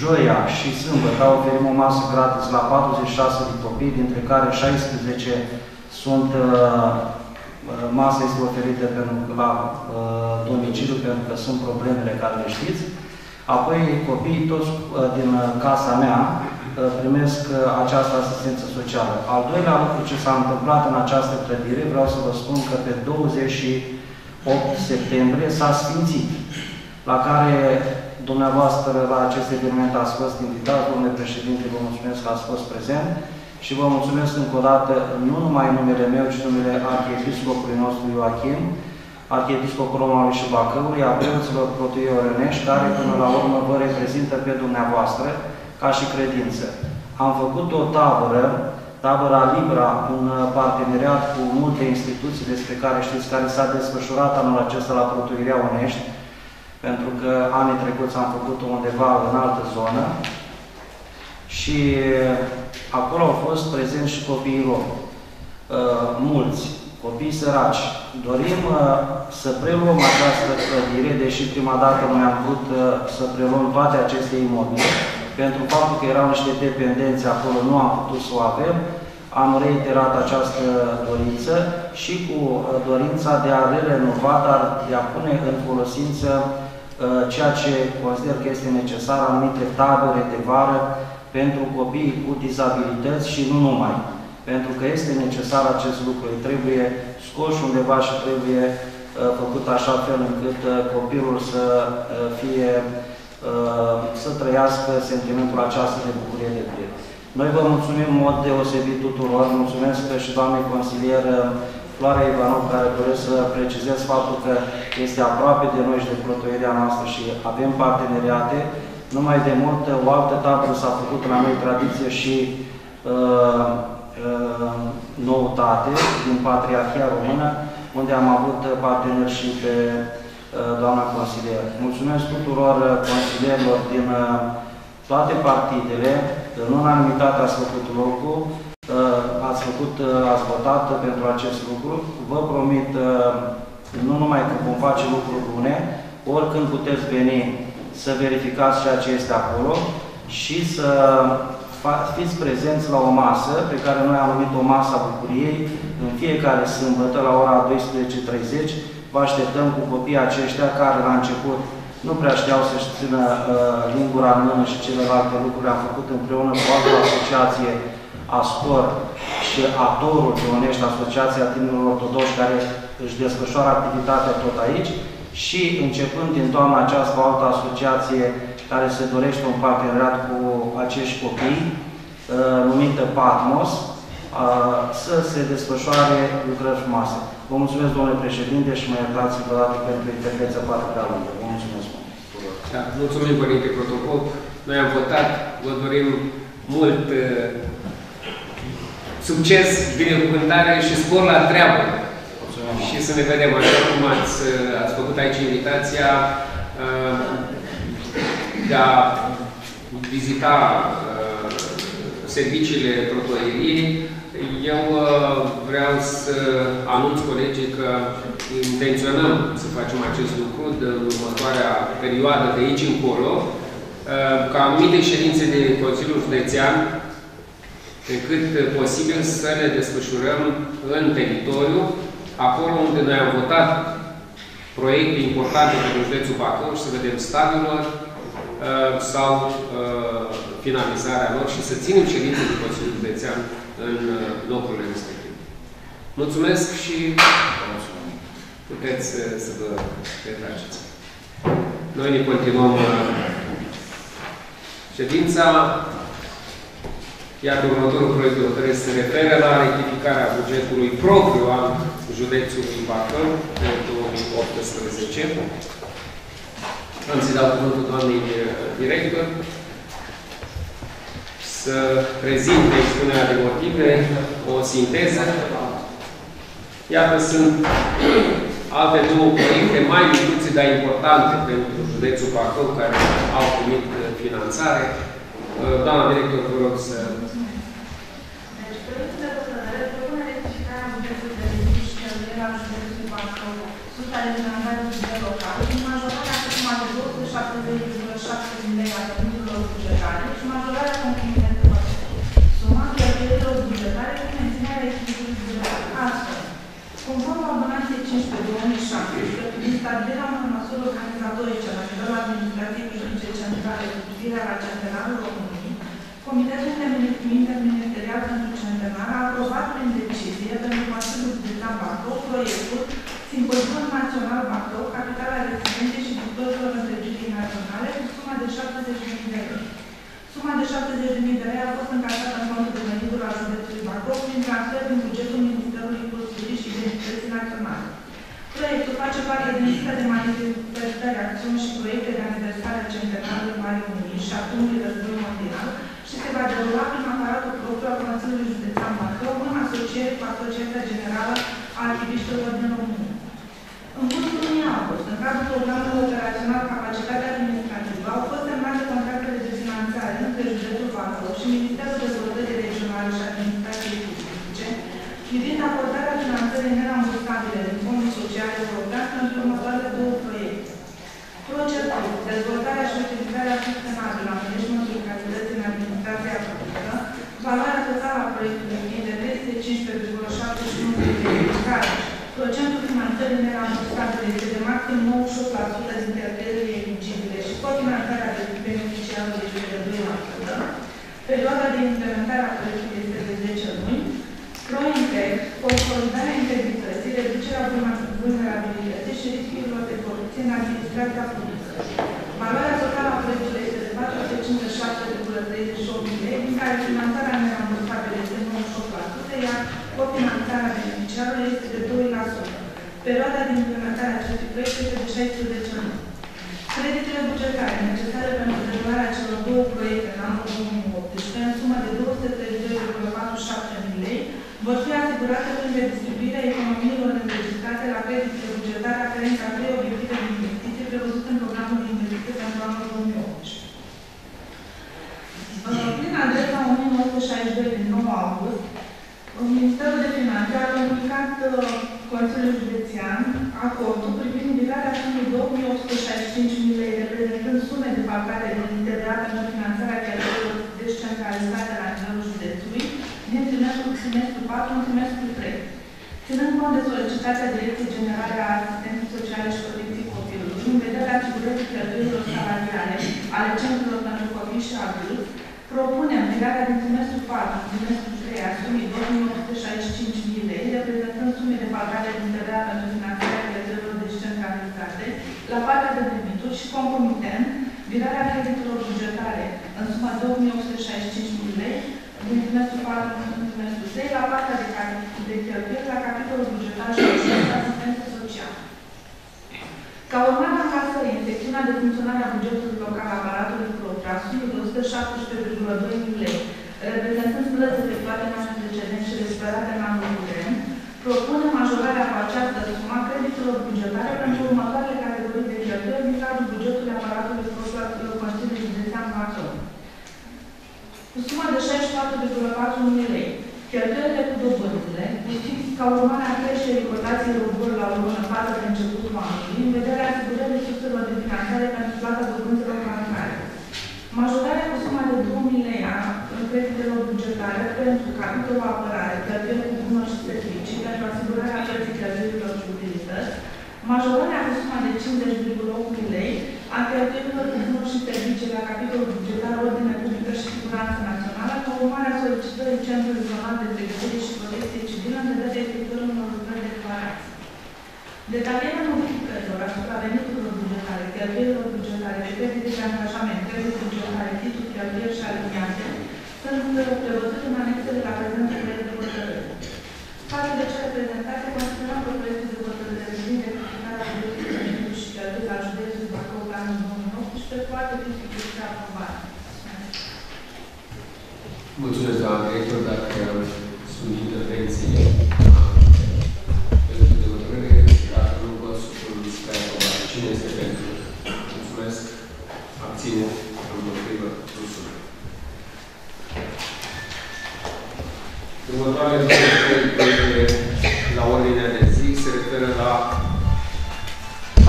joia și sâmbătă oferim o masă gratis la 46 de copii, dintre care 16 sunt... Masa este oferită la domiciliu, pentru că sunt problemele care le știți. Apoi, copiii toți din casa mea primesc această asistență socială. Al doilea lucru ce s-a întâmplat în această clădire, vreau să vă spun că pe 28 septembrie s-a sfințit, la care dumneavoastră la acest eveniment ați fost invitat, domnule președinte, vă mulțumesc că ați fost prezent și vă mulțumesc încă o dată, nu numai în numele meu, ci numele arhiepiscopului nostru Ioachim, arhiepiscopul Romanului și Bacăului, a preoților Protoiei Orănești, care până la urmă vă reprezintă pe dumneavoastră ca și credință. Am făcut o tabără, tabăra Libra, un parteneriat cu multe instituții despre care știți, care s-a desfășurat anul acesta la Protoirea Onești, pentru că anii trecuți am făcut-o undeva în altă zonă și acolo au fost prezenți și copiii lor, mulți, copii săraci. Dorim să preluăm această clădire, deși prima dată noi am vrut să preluăm toate aceste imobile. Pentru faptul că erau niște dependențe acolo, nu am putut să o avem, am reiterat această dorință și cu dorința de a renova, dar de a pune în folosință ceea ce consider că este necesar, anumite tabere de vară pentru copiii cu dizabilități și nu numai. Pentru că este necesar acest lucru, îi trebuie scoși undeva și trebuie făcut așa fel încât copilul să fie... să trăiască sentimentul acesta de bucurie de plin. Noi vă mulțumim în mod deosebit tuturor, mulțumesc și doamnei consilier Floarea Ivanov, care doresc să precizez faptul că este aproape de noi și de Protoirea noastră și avem parteneriate. Numai de mult, o altă tabără s-a făcut la noi tradiție și noutate din Patriarhia Română, unde am avut parteneri și pe doamna consilier. Mulțumesc tuturor consilierilor din toate partidele, în unanimitate ați făcut lucru, ați votat pentru acest lucru. Vă promit, nu numai că vom face lucruri bune, oricând puteți veni să verificați ceea ce este acolo și să fiți prezenți la o masă, pe care noi am numit o masă a bucuriei, în fiecare sâmbătă la ora 12:30. Vă așteptăm cu copiii aceștia care la început nu prea știau să-și țină lingura în mână și celelalte lucruri. Am făcut împreună cu altă asociație, ASPOR și ATOR-ul de Onesti, Asociația Tinerilor Ortodoxi, care își desfășoară activitatea tot aici. Și începând din toamna aceasta, o altă asociație care se dorește un parteneriat cu acești copii, numită Patmos, să se desfășoare lucrări frumoase. Vă mulțumesc, domnule președinte, și mă iertați încă o dată pentru intervenția foarte prea lungă. Vă mulțumesc. Da, mulțumim, Părinte Protopop. Noi am votat, vă dorim mult succes, binecuvântare și spor la treabă. Mulțumim. Și să ne vedem, așa cum ați făcut aici invitația de a vizita serviciile protoieriei. Eu vreau să anunț colegii că intenționăm să facem acest lucru în următoarea perioadă de aici încolo, ca anumite ședințe de Consiliul Județean, pe cât posibil să le desfășurăm în teritoriu, acolo unde noi am votat proiecte importante pentru județul Bacău și să vedem stadiul lor sau finalizarea lor și să ținem ședințe de Consiliul Județean în locurile respective. Mulțumesc și puteți să vă retrageți. Noi ne continuăm ședința, iar următorul proiect de hotărâre se referă la rectificarea bugetului propriu al județului Bacău pe 2018. Am să-i dau cuvântul doamnei director să prezinte expunerea de motive, o sinteză. Iată, sunt alte două proiecte mai micuțe, dar importante pentru județul Bacău, care au primit finanțare. Doamna director, vă rog să... Deci, proiectul de hotărâre propune rectificarea bugetului de servicii și cheltuieli al județului Bacău sunt alimentate de buget local, în majorarea cu suma de 270,7 lei a veniturilor bugetare și majorarea complementelor suma de veniturilor bugetare cu menținerea echilibrului bugetar. Astfel, conform ordonanței 15/2007, din stabilirea unor măsuri organizatorice la nivelul administrativ juridice centrale cu privire la centenarul României, Comitetul Interministerial pentru Centenar a aprobat prin decizie pentru Consiliul Județean Bacău proiectul Simpozion Național Bacău, capitala rezidenței și diplomelor întregirii naționale, cu suma de 70.000 de lei. Suma de 70.000 de lei a fost încasată în fondul de venituri al județului Bacău prin transfer din bugetul Ministerului Culturii și Identității Naționale. Proiectul face parte din lista de manifestări, acțiuni și proiecte de aniversare a centenarului Marii Unii și a Primului Război Mondial și se va derula prin aparatul propriu al Consiliului Județean Bacău în asociere cu Asociația Generală a Activiștilor din România. În cursul lunii august, în cadrul programului operațional Capacitatea Administrativă, au fost semnate contractele de finanțare între județul Bacău și Ministerul Dezvoltării Regionale și Administrației Publice, privind acordarea finanțării nerambursabile din Fondul Social European pentru următoarele două proiecte. Proiectul dezvoltarea și utilizarea sustenabilă a managementului calității în administrația publică, valoarea totală a proiectului fiind de 315,71 de lei, care procentul finanțării nerambursabile este de maxim 98% din cheltuielile eligibile și cofinanțarea de beneficiarului este de 2%. Perioada de implementare a proiectului este de 10 luni. Pro-Intex, consolidarea integrității, reducerea vulnerabilității și riscurilor de corupție în administrația publică. Valoarea totală a proiectului este de 457,38 lei, din care finanțarea nerambursabilă este 98%, iar cofinanțarea beneficiarului este de 2%. Perioada de implementare a acestui proiect este de 16 luni. Creditele bugetare necesare pentru derularea celor două proiecte în anul 2018, în sumă de 232,47 lei, vor fi asigurate prin redistribuirea economiilor înregistrate la creditele bugetare aferente a trei obiective de investiții prevăzute în programul de investiții pentru anul 2018. Prin adresa cont de solicitația Direcției Generale a Asistenței Sociale și Protecției Copilului, în vederea asigurării cheltuielilor salariale ale centrelor pentru copii și adulți, propunem legarea din trimestrul 4, trimestrul 3, a sumii 2.965.000 lei, reprezentând sumele pagate din TVA pentru finanțarea rezervelor de descentralizate, la partea de debituri și concomitent, virarea creditelor bugetare în suma 2.865.000 lei, din trimestrul 4 în trimestrul 3, la partea de cheltuieli la capitolul bugetar și asistență socială. Ca urmare a casării, în secțiunea de funcționare a bugetului local a aparatului propriu, a sumii de 117.2.000 lei, reprezentând plăți efectuate în anul precedent și recuperate în anul curent, propune majorarea cu această sumă a creditelor bugetare pentru următoarele categorii de cheltuieli din cadrul bugetului aparatului propriu al Consiliului Județean Bacău. Cu suma de 64.4.000 lei, cheltuielile cu dobânzile, ca urmare a creșterii cotației roborilor la urmă față de începutul anului, în vederea asigurării surselor de finanțare pentru plata dobânzilor bancare. Majorarea cu suma de 2.000 lei a creditelor bugetare pentru capitolul apărare, cheltuielile cu bunuri și servicii, pentru asigurarea plății cheltuielilor și utilități. Majorarea cu suma de 50.8.000 lei a cheltuielilor cu bunuri și servicii la capitolul bugetar, ordine publică și siguranță națională, ca urmare a solicitării Centrului Zonal de Securitate și Protecție Civilă în vederea efectuării unor lucrări de declarație. Detalierea modificărilor asupra veniturilor bugetare, cheltuielilor bugetare, credite de angajament, credite bugetare, titluri, cheltuieli și aliniate sunt prevăzute în anexele la prezentul proiect de hotărâre. Față de cele prezentate, considerăm că proiectul de hotărâre privind rectificarea bugetului și cheltuielii la județul Bacău la anul 2019 poate fi aprobat. Mulțumesc, doamna director, dacă sunt intervenții pentru de hotărâre, dacă nu vă supun spre aprobat. Cine este pentru? Mulțumesc. Abține. Împotrivă. Mulțumesc. Următoarele proiecte la ordinea de zi se referă la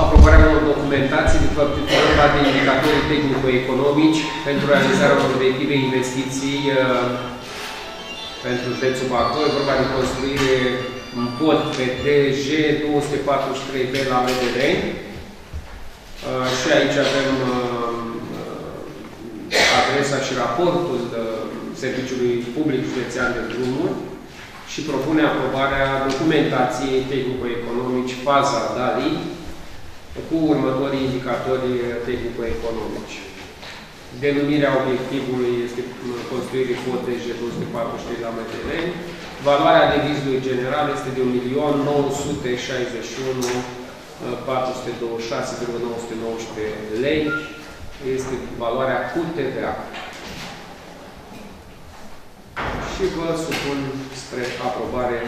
aprobarea unor documentații de făptitoră de indicatori tehnico-economici pentru realizarea unor obiective investiții pentru județul Bacău. E vorba de construire în pod pe TJ 243B la MDR. Și aici avem adresa și raportul Serviciului Public Județean de Drumuri și propune aprobarea documentației tehnico-economici faza DALI cu următorii indicatori tehnico-economici. Denumirea obiectivului este construirii POTJ 243 la MTR. Valoarea devizului general este de 1.961.426,919 lei. Este valoarea cu TVA. Și vă supun spre aprobare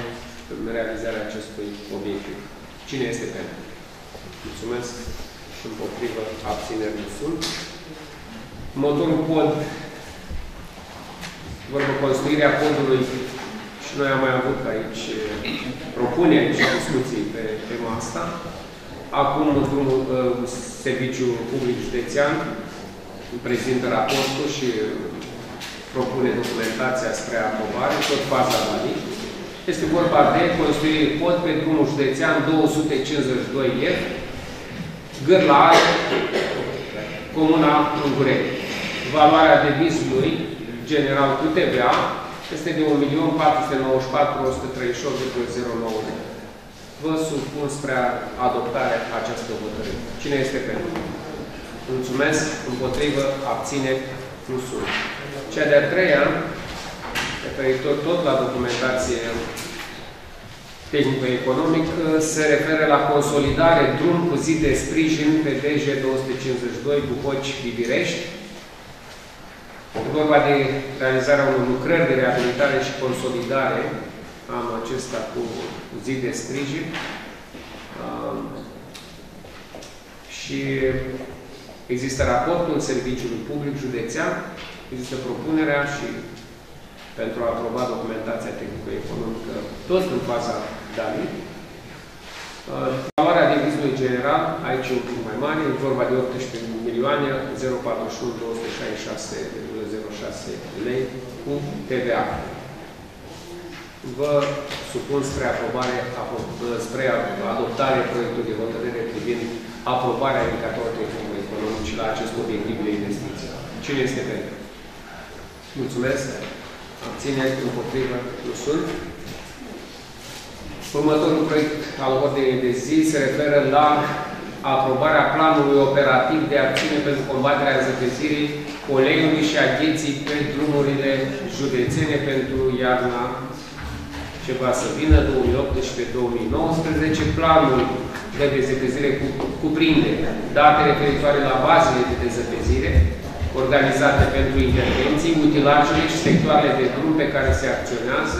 în realizarea acestui obiectiv. Cine este pentru? Mulțumesc. Și împotrivă, abțineri nu sunt. Motorul pod, vorba construirea podului, și noi am mai avut aici propuneri și discuții pe tema asta. Acum, drumul, serviciul public județean prezintă raportul și propune documentația spre aprobare, tot faza valid. Este vorba de construire pod pe drumul județean 252F, Gârla Alb, Comuna Ungurești. Valoarea devizului general cu TVA este de 1.494.138,09 lei. Vă supun spre adoptare această hotărâre. Cine este pentru? Mulțumesc. Împotrivă. Abține. Nu sunt. Cea de-a treia, referitor tot la documentație tehnico-economică, se referă la consolidare drum cu zi de sprijin pe DG 252 Buhoci-Bibirești. E vorba de realizarea unor lucrări de reabilitare și consolidare am acesta cu zi de sprijin. Și există raportul Serviciului Public Județean, există propunerea și pentru a aproba documentația tehnico-economică, tot în faza DALI. Valoarea devizului general, aici e un pic mai mare, e vorba de 18.041.266,06 lei cu TVA. vă supun spre aprobare, spre adoptare proiectului de hotărâre privind aprobarea indicatorilor economici la acest obiectiv de investiție. Cine este pentru? Mulțumesc. Abțineți, împotriva, plusul. Următorul proiect al ordinei de zi se referă la aprobarea planului operativ de acțiune pentru combaterea zăpezirii colegului și agenții pe drumurile județene pentru iarna ce va să vină 2018-2019. Planul de dezăpezire cuprinde date referitoare la bazele de dezăpezire organizate pentru intervenții, utilajele și sectoarele de drum pe care se acționează,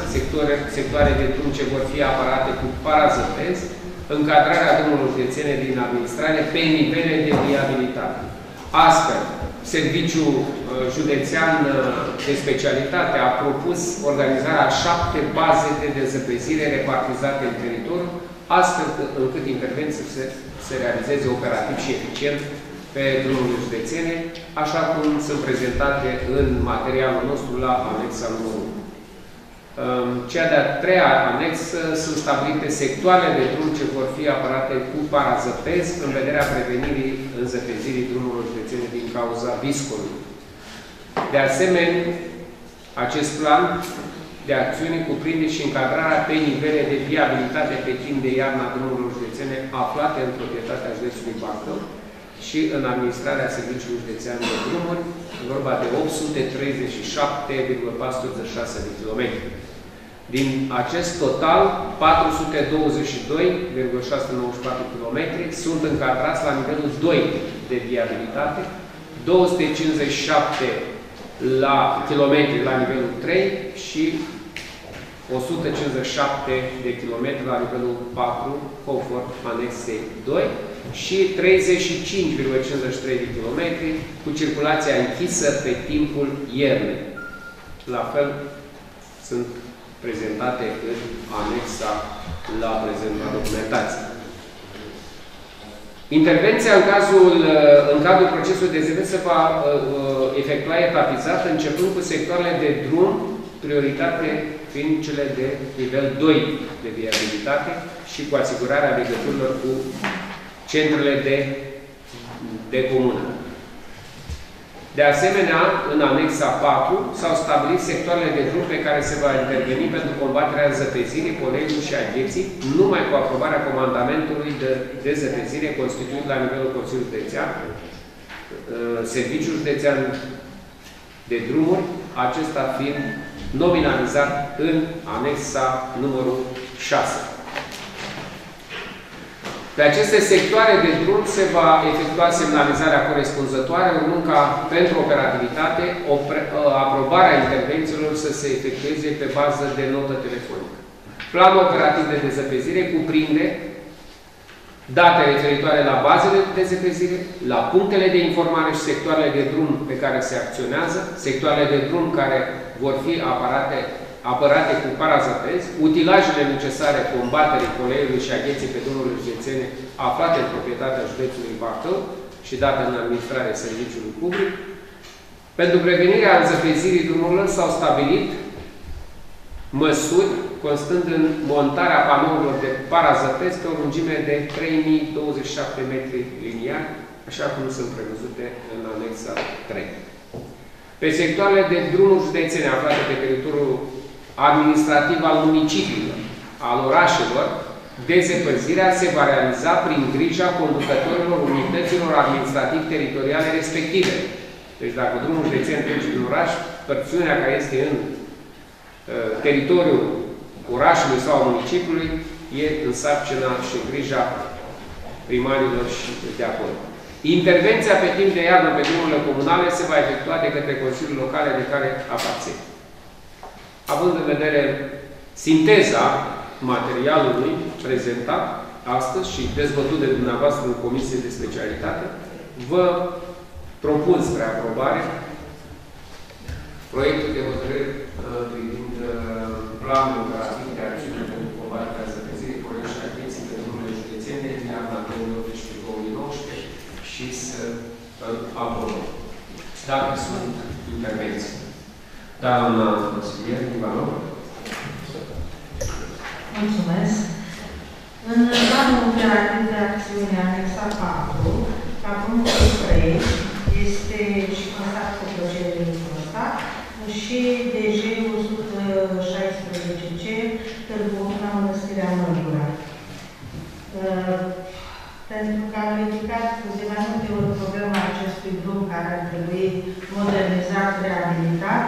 sectoare de drum ce vor fi aparate cu parazăpezi, încadrarea drumurilor județene din administrare pe nivele de viabilitate. Astfel, Serviciul Județean de Specialitate a propus organizarea a 7 baze de dezăpezire repartizate în teritoriu, astfel încât intervenții să se realizeze operativ și eficient pe drumurile județene, așa cum sunt prezentate în materialul nostru la anexa numărul 1. Cea de-a treia anexă sunt stabilite sectoarele de drum ce vor fi aparate cu parazăpezi în vederea prevenirii înzăpezirii drumurilor județene din cauza viscului. De asemenea, acest plan de acțiune cuprinde și încadrarea pe nivele de viabilitate pe timp de iarna drumurilor județene aflate în proprietatea județului Bacău și în administrarea Serviciului Județean de Drumuri, vorba de 837,406 de km. Din acest total, 422,694 km sunt încadrați la nivelul 2 de viabilitate, 257 km la nivelul 3 și 157 de km la nivelul 4, conform anexei 2, și 35,53 de km cu circulația închisă pe timpul iernii. La fel sunt prezentate în anexa la prezenta documentație. Intervenția în cadrul procesului de dezăpezire se va efectua etapizat, începând cu sectoarele de drum, prioritate fiind cele de nivel 2 de viabilitate și cu asigurarea legăturilor cu centrele de comună. De asemenea, în anexa 4 s-au stabilit sectoarele de drum pe care se va interveni pentru combaterea zăpezirii, colegiului și agenții, numai cu aprobarea comandamentului de zăpezire constituit la nivelul Consiliului Județean, Serviciul Județean de Drumuri, acesta fiind nominalizat în anexa numărul 6. Pe aceste sectoare de drum se va efectua semnalizarea corespunzătoare, urmând ca pentru operativitate aprobarea intervențiilor să se efectueze pe bază de notă telefonică. Planul operativ de dezăpezire cuprinde date referitoare la bazele de dezăpezire, la punctele de informare și sectoarele de drum pe care se acționează, sectoarele de drum care vor fi apărate cu parazăpezi, utilajele necesare combaterii coleiului și agenții pe drumurile județene aflate în proprietatea județului Bacău și date în administrare serviciului public. Pentru prevenirea înzăpezirii drumurilor s-au stabilit măsuri constând în montarea panourilor de parazăpezi pe o lungime de 3027 metri liniari, așa cum sunt prevăzute în anexa 3. Pe sectoarele de drumuri județene aflate pe teritoriul administrativ al municipiilor, al orașelor, dezăpezirea se va realiza prin grija conducătorilor unităților administrativ-teritoriale respective. Deci dacă drumul județean trece prin oraș, părțiunea care este în teritoriul orașului sau a municipiului e în sarcina și în grija primarilor și de acolo. Intervenția pe timp de iarnă pe drumurile comunale se va efectua de către consiliile locale de care aparțin. Având în vedere sinteza materialului prezentat astăzi și dezbătut de dumneavoastră în comisie de specialitate, vă propun spre aprobare proiectul de hotărâre privind planul operativ de acțiune pentru combaterea zăpezirii, colegiului și agenții pe drumurile județene din iarna 2018-2019 și să aprobăm. Dacă sunt intervenții. Doamna consilier, din valor. Mulțumesc. În planul operativ de acțiune anexa 4, la punctul 3, este și constat cu proiectul de constat și DG 116C, Târgu Ocna, Mănăstirea Mărgura. Pentru că am ridicat de mai multe ori problema acestui drum care ar trebui modernizat, reabilitat,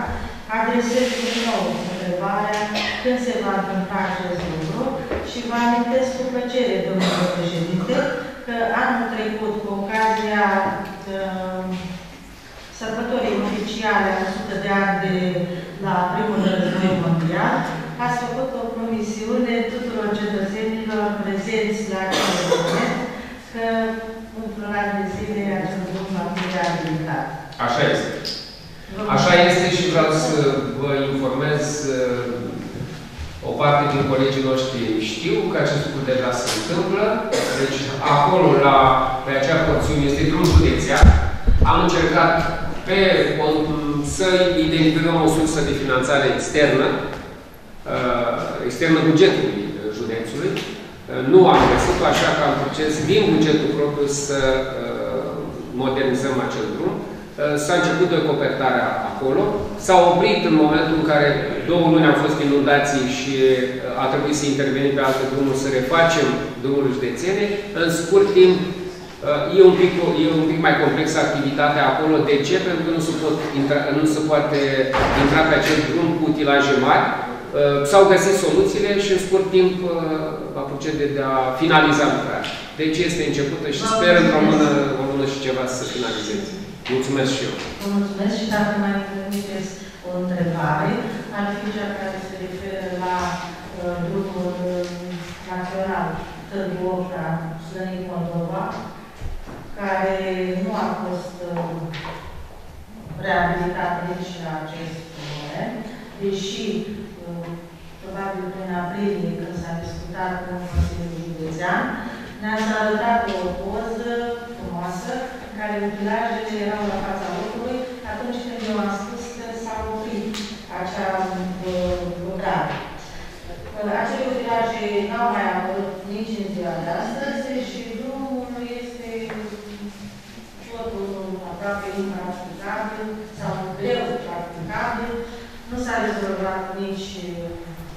adresez din nou întrebarea când se va întâmpla acest lucru și vă amintesc cu plăcere, domnule președinte, că anul trecut, cu ocazia sărbătorii oficiale a 100 de ani de la primul război mondial, ați făcut o promisiune tuturor cetățenilor prezenți la acest moment că într-una de zile acest lucru va fi reabilitat. Așa este. Așa este și vreau să vă informez, o parte din colegii noștri știu că acest lucru deja se întâmplă. Deci acolo, pe acea porțiune, este drum județean. Am încercat să identificăm o sursă de finanțare externă, bugetului județului. Nu am găsit-o, așa că am proces din bugetul propriu să modernizăm acel drum. S-a început decopertarea acolo, s-a oprit în momentul în care 2 luni au fost inundații și a trebuit să intervenim pe alte drumuri, să refacem drumul județene. În scurt timp, e un pic mai complexă activitatea acolo. De ce? Pentru că nu se poate intra pe acel drum cu utilaje mari. S-au găsit soluțiile și în scurt timp va procede de a finaliza lucrarea. Deci este începută și sper într-o lună și ceva să finalizeze. Mulțumesc și eu. Vă mulțumesc și dacă mai permiteți o întrebare, ar fi cea care se referă la drumul național Târgu Ocna, Slănic Moldova, care nu a fost reabilitat nici la acest moment, deși probabil până aprilie, când s-a discutat în Consiliul Județean, ne-ați arătat o poză frumoasă care utilajele erau la fața locului atunci când eu am spus că s-a oprit acea lucrare. Acele utilaje n-au mai apărut nici în ziua de astăzi și drumul este totul aproape impracticabil sau greu practicabil. Nu s-a rezolvat nici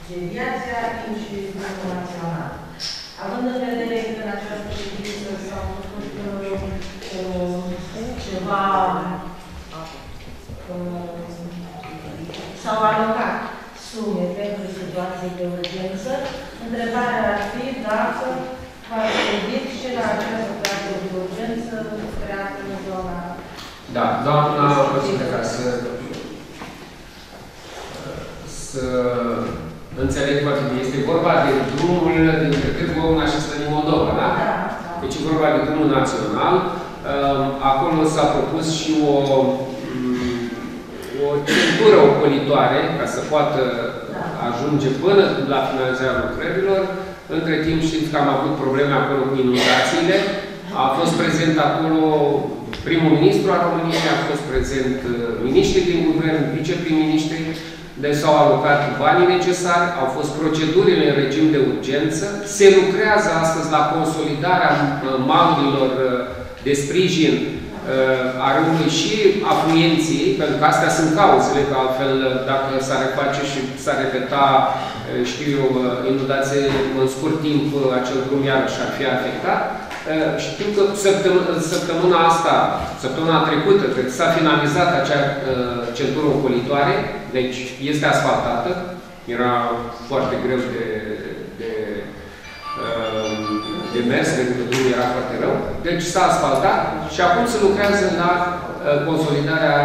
deviația, nici informațională. Având în vedere că în această ședință s-au făcut ceva, s-au alocat sume pentru situații de urgență, întrebarea ar fi dacă v-ați gândit și la această situație de urgență creată în zona. Da, doamna, ca să înțeleg foarte bine. Este vorba de drumul dintre Târgu Ocna și Slănic Moldova, da? Da, da. Deci e vorba de drumul național. Acolo s-a propus și o centură ocolitoare, ca să poată ajunge până la finalizarea lucrărilor. Între timp știți că am avut probleme acolo cu inundațiile. A fost prezent acolo primul ministru al României, a fost prezent miniștri din guvern, viceprim-miniștri. Deci s-au alocat banii necesari, au fost procedurile în regim de urgență. Se lucrează astăzi la consolidarea manurilor de sprijin a râului și afluenții, pentru că astea sunt cauzele, că altfel dacă s-ar reface și s-ar repeta, știu eu, inundații în scurt timp, acel drum iarăși ar fi afectat. Știu că săptămâna trecută, cred că s-a finalizat acea centură ocolitoare, deci este asfaltată, era foarte greu de mers, pentru că drumul era foarte rău, deci s-a asfaltat și acum se lucrează la consolidarea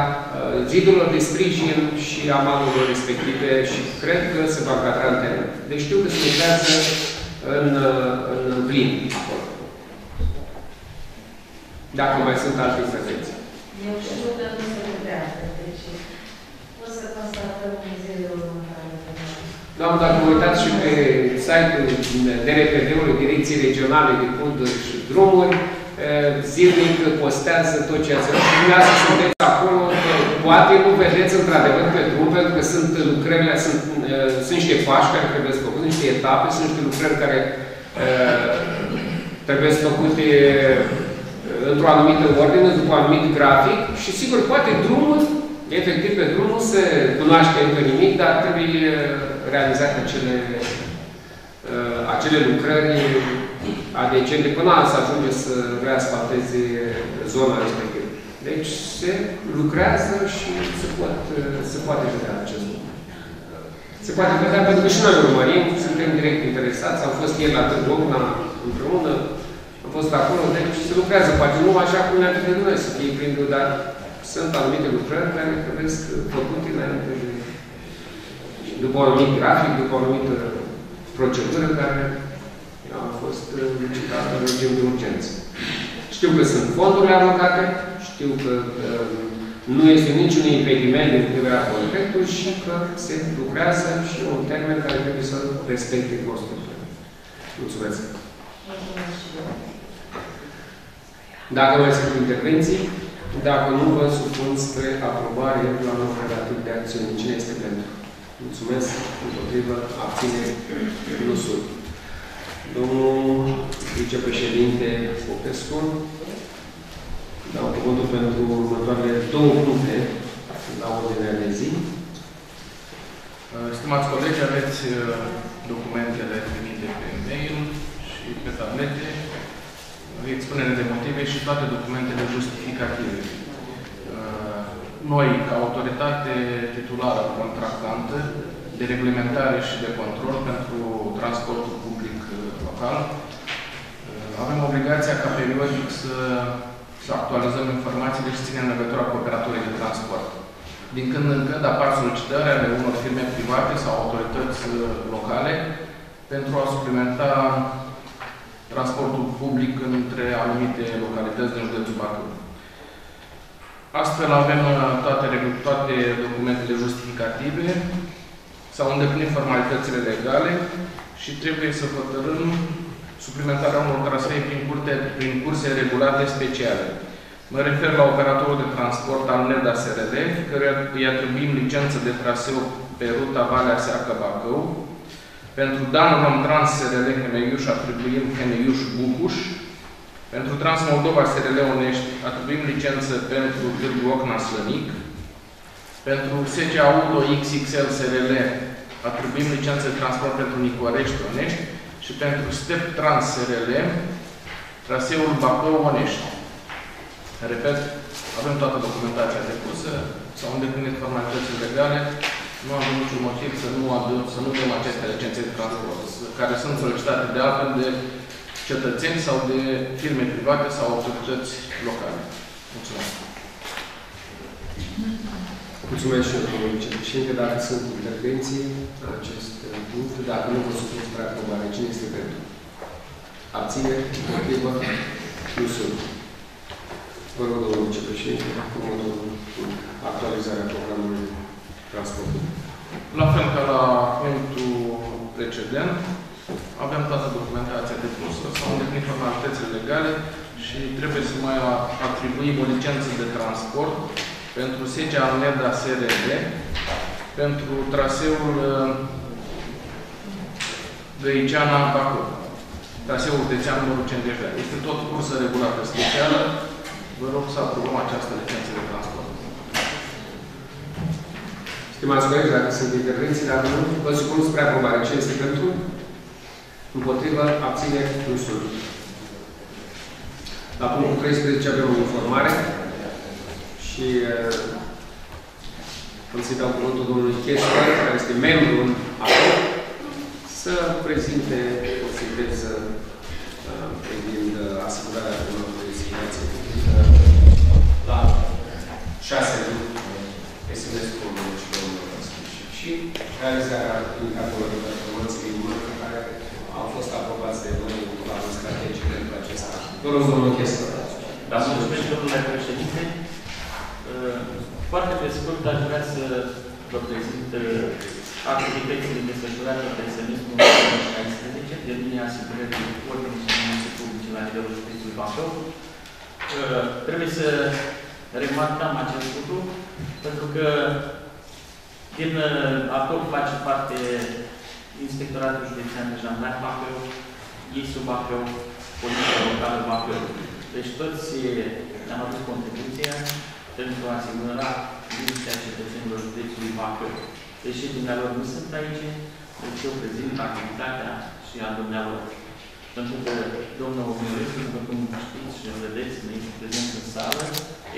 zidurilor de sprijin și a manurilor respective și cred că se va încadra în teren. Deci știu că se lucrează în plin acolo. Dacă mai sunt alte intervenții. Eu știu că nu se lucrează, deci o să constatăm în zilele următoare. Doamne, dacă vă uitați și pe site-ul DRPD-ului, Direcției Regionale de Fonduri și Drumuri, zilnic postează tot ceea ce ați reușit. Dumneavoastră sunteți acolo, Poate nu vedeți într-adevăr pe drum, pentru că sunt lucrările, sunt niște pași care trebuie făcute, niște etape, sunt niște lucrări care trebuie făcute într-o anumită ordine, după un anumit grafic și sigur, poate drumul, efectiv pe drum nu se cunoaște încă nimic, dar trebuie realizate acele lucrări adecente până să ajunge să reasfalteze zona respectivă. Deci se lucrează și se poate vedea acest lucru. Se poate vedea pentru că și noi urmărim, suntem direct interesați, am fost ieri la Târgovna împreună, am fost acolo, deci se lucrează, poate nu așa cum ne-am de noi să fie prindul, dar sunt anumite lucrări care trebuie făcute înainte de după un anumit grafic, după o anumită procedură care a fost licitată în regim de urgență. Știu că sunt fonduri alocate, știu că nu este niciun impediment de privire contractului și că se lucrează și un termen care trebuie să respecte costul. Mulțumesc! Dacă mai sunt intervenții, dacă nu, vă supun spre aprobare planul operativ de acțiuni. Cine este pentru? Mulțumesc! Împotrivă, abține, plusul. Domnul vicepreședinte Popescu, dau cuvântul pentru următoarele două puncte la ordinea de zi. Stimați colegi, aveți documentele primite pe e-mail și pe tablete, expunere de motive și toate documentele justificative. Noi, ca autoritate titulară contractantă de reglementare și de control pentru transportul public local, avem obligația ca periodic să actualizăm informațiile și ținem legătura cu operatorii de transport. Din când în când apar solicitări ale unor firme private sau autorități locale pentru a suplimenta transportul public între anumite localități din județul Bacău. Astfel avem toate documentele justificative, s-au îndeplinit formalitățile legale și trebuie să hotărâm suplimentarea unor trasee prin curse regulate speciale. Mă refer la operatorul de transport al NEDA SRL, căruia îi atribuim licență de traseu pe ruta Valea Seacă-Bacău. Pentru Danrom-Trans SRL Hemeiuș atribuim Hemeiuș-Bucuș. Pentru Transmoldova SRL Onești atribuim licență pentru Târgu Ocna-Slănic. Pentru SC Auto XXL SRL atribuim licență de transport pentru Nicorești-Onești. Și pentru Step Trans SRL, traseul Bacău-Onești. Repet, avem toată documentația depusă, s-au îndeplinit formalitățile legale, nu avem niciun motiv să nu dăm aceste licențe de transport, care sunt solicitate de altfel de cetățeni sau de firme private sau autorități locale. Mulțumesc! Mulțumesc și eu, domnule vicepreședinte, dacă sunt intervenții în acest punct, dacă nu vă supun spre aprobare, cine este pentru? Abține, împotrivă, nu sunt. Vă rog, domnule vicepreședinte, actualizarea programului transportului. La fel ca la punctul precedent, avem toată documentația depusă, s-au îndeplinit formalitățile legale și trebuie să mai atribuim o licență de transport pentru SEGEA ANLEDA SRL, pentru traseul Dăiceana-Bacău, traseul județean numărul 52. Este tot cursă regulată specială. Vă rog să aprobăm această licență de transport. Stimați colegi, dacă sunt intervenții, dacă nu, vă supun spre aprobare. Ce este pentru? Împotrivă, abține, plusul. La punctul 13 avem o informare. Și îmi se dau cuvântul domnului Chestor, care este membru în APOC, să prezinte o sinteză privind asigurarea unor situații. La 6 luni, esimesc cu domnul și domnul și realizarea indicatorilor de performanță din urmă, care au fost aprobați de noi în planul strategic pentru acesta. Vă rog, domnul Chestor. Dar să mulțumesc, domnule președinte. Foarte pe scurt, aș vrea să vă prezint activitățile desfășurate de semestrul 2016 de linia asigurării ordinului de servicii publice la nivelul județului Bacău. Trebuie să remarcam acest lucru, pentru că din acolo face parte Inspectoratul Județean de Jandarmerie Bacău, ISU Bacău, Poliția Locală Bacău. Deci toți am avut contribuția pentru a asigura liniștea cetățenilor județului Bacău. Deși dumnealor nu sunt aici, deci eu prezint activitatea și a dumnealor. Pentru că domnul Mihai, după cum știți și vedeți, ne este prezent în sală,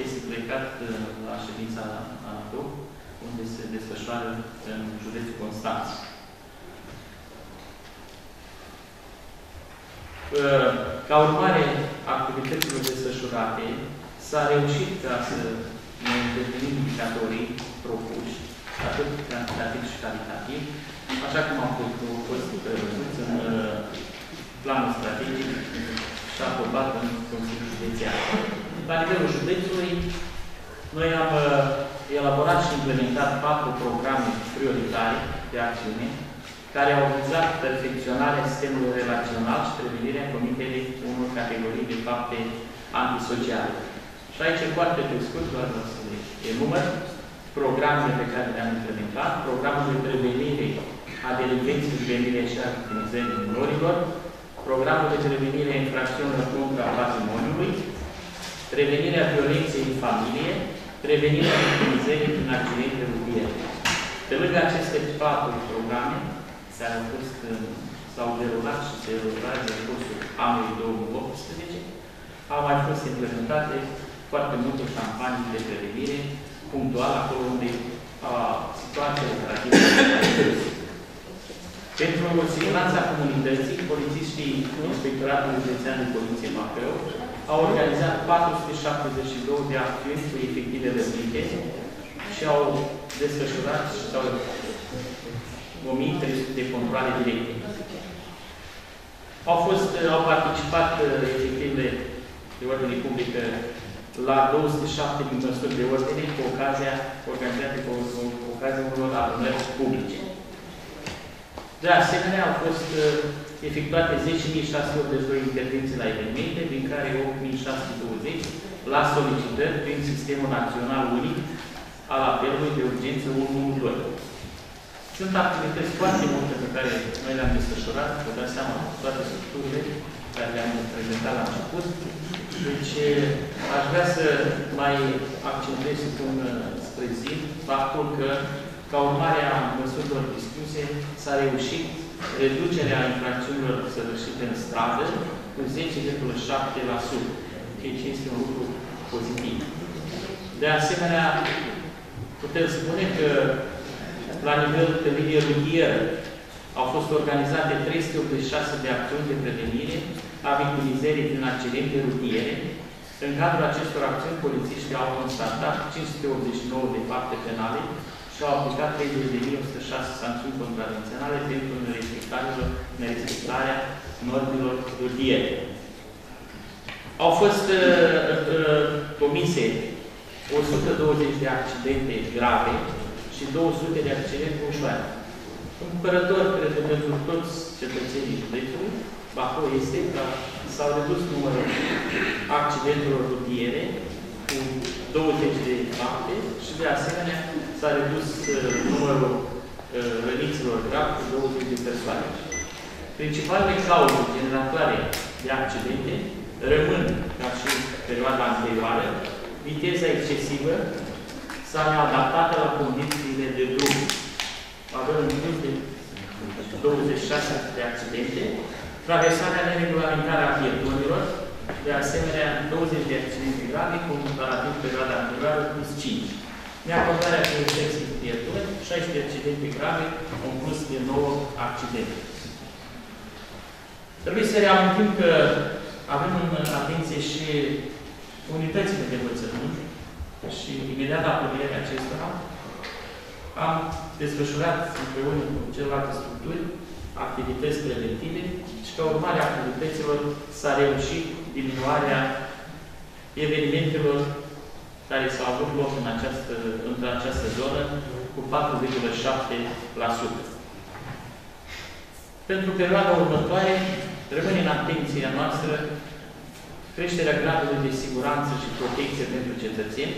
este plecat la ședința ANATO, unde se desfășoară în județul Constanța. Ca urmare a activităților desfășurate, s-a reușit să ne îndeplinim indicatorii propuși, atât cantitativ și calitativ, așa cum am fost prevăzuți în planul strategic și aprobat în Consiliul Județean. La nivelul județului, noi am elaborat și implementat 4 programe prioritare de acțiune, care au vizat perfecționarea sistemului relațional și prevenirea comiterii unor categorii de fapte antisociale. Și aici, foarte pe scurt, doar să le enumăr programele pe care le-am implementat, programul de prevenire a delinvenței juvenile și a victimizării minorilor, programul de prevenire a infracțiunilor contra patrimoniului, prevenirea violenței în familie, prevenirea victimizării prin accidente rutiere. Pe lângă aceste 4 programe, care au fost, s-au derulat și se derulează în cursul anului 2018, au mai fost implementate foarte multe campanii de prevenire, punctual, acolo unde situația operativă este. Pentru siguranța comunității, polițiștii Inspectoratului Județean de Poliție Bacău au organizat 472 de acțiuni cu efective răznite și au desfășurat și s-au 1300 de controale directe. Au participat efectivele de ordine publică la 207 din măsuri de ordine cu ocazia organizate cu ocazia unor adunări publice. De asemenea, au fost efectuate 10.602 intervenții la evenimente, din care 8.620 la solicitări prin Sistemul Național Unic al apelului de urgență 112. Sunt activități foarte multe pe care noi le-am desfășurat, vă dați seama, toate structurile care le-am prezentat la început. Deci, aș vrea să mai accentez până spre zi faptul că, ca urmare a măsurilor dispuse, s-a reușit reducerea infracțiunilor săvârșite în stradă cu 10,7%. Deci este un lucru pozitiv. De asemenea, putem spune că la nivel de linie rutieră au fost organizate 386 de acțiuni de prevenire a victimizării prin accidente rutiere. În cadrul acestor acțiuni, polițiștii au constatat 589 de fapte penale și au aplicat 30.106 sancțiuni contravenționale pentru nerespectarea normelor rutiere. Au fost comise 120 de accidente grave și 200 de accidente ușoare. Cumpărător, cred că pentru toți cetățenii județului, Bacău este că s-au redus numărul accidentelor rutiere cu 20 de fapte și, de asemenea, s-a redus numărul răniților grav cu 20 de persoane. Principalele cauze generatoare de accidente rămân, ca și perioada anterioară, viteza excesivă sau neadaptată la condițiile de drum. Avem un plus de 26 de accidente, traversarea neregulamentară a pietonilor, de asemenea 20 de accidente grave, comparativ perioada anterioară, plus 5. Neacordarea priorității cu pietoni, 16 de accidente grave, un plus de 9 accidente. Trebuie să reamintim că avem în atenție și unitățile de învățământ și imediat la publicarea acestora am desfășurat împreună cu celelalte structuri activități preventive și ca urmare a activităților s-a reușit diminuarea evenimentelor care s-au avut loc în această zonă cu 4,7%. Pentru perioada următoare rămâne în atenția noastră creșterea gradului de siguranță și protecție pentru cetățeni,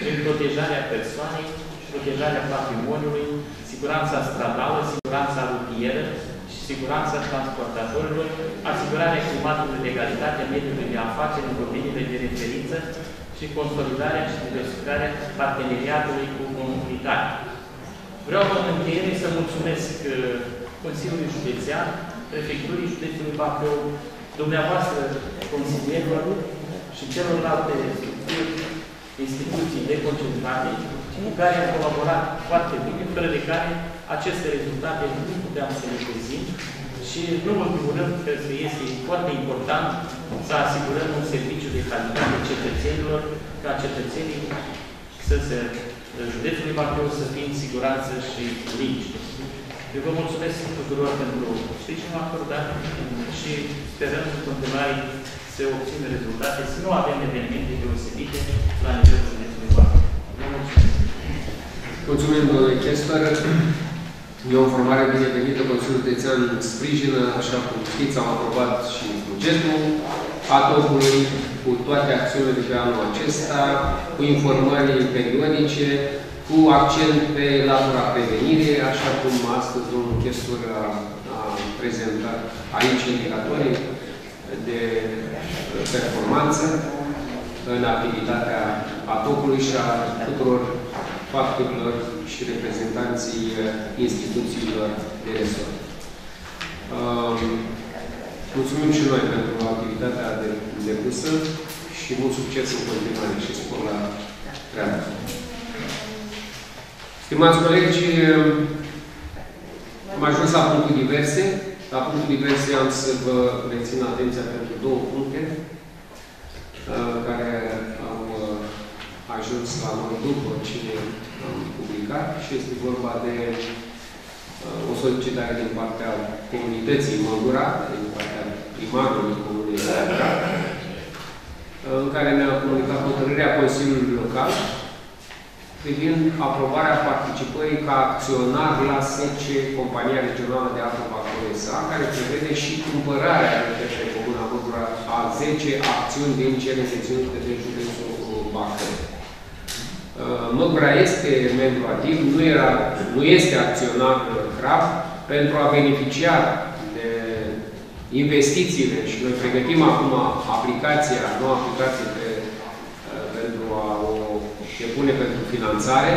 prin protejarea persoanei, protejarea patrimoniului, siguranța stradală, siguranța rutieră și siguranța transportatorilor, asigurarea climatului de egalitate, mediului de afaceri în domeniile de referință și consolidarea și diversificarea parteneriatului cu comunitatea. Vreau în încheiere să mulțumesc Consiliului Județean, Prefecturii Județului Bacău, dumneavoastră consilierilor și celorlalte structuri, instituții deconcentrate, cu care am colaborat foarte bine, fără de care aceste rezultate nu puteam să le prezint și, nu în primul rând, cred că este foarte important să asigurăm un serviciu de calitate cetățenilor, ca cetățenii județului Bacău să fie în siguranță și liniște. Eu vă mulțumesc tuturor pentru sprijinul acordat și sperăm în continuare să obținem rezultate, să nu avem evenimente deosebite la nivelul județului Bacău. Vă mulțumesc! Mulțumim, domnule Chester. E o informare binevenită. Consiliul Județean sprijină, așa cum știți, am aprobat și bugetul ATOP-ului cu toate acțiunile de pe anul acesta, cu informări periodice, cu accent pe latura prevenire, așa cum astăzi domnul Chestur a prezentat aici indicatorii de performanță în activitatea ATOP-ului și a tuturor factorilor și reprezentanții instituțiilor de resort. Mulțumim și noi pentru activitatea depusă și mult succes în continuare și spor la treabă. Stimați colegi, am ajuns la punctul diverse. La punctul diverse am să vă rețin atenția pentru două puncte care au ajuns la noi după ce am publicat și este vorba de o solicitare din partea comunității Măgura, din partea primarului comunei Măgura, în care ne-a comunicat hotărârea Consiliului Local privind aprobarea participării ca acționar la SECE Compania Regională de Apă Bacău S.A., care prevede și cumpărarea de către comuna Măgura a 10 acțiuni din cele deținute de județul Bacău. Măgura este membru activ, nu este acționar grav, pentru a beneficia de investițiile și noi pregătim acum aplicația, noua aplicație pentru a o depune pentru finanțare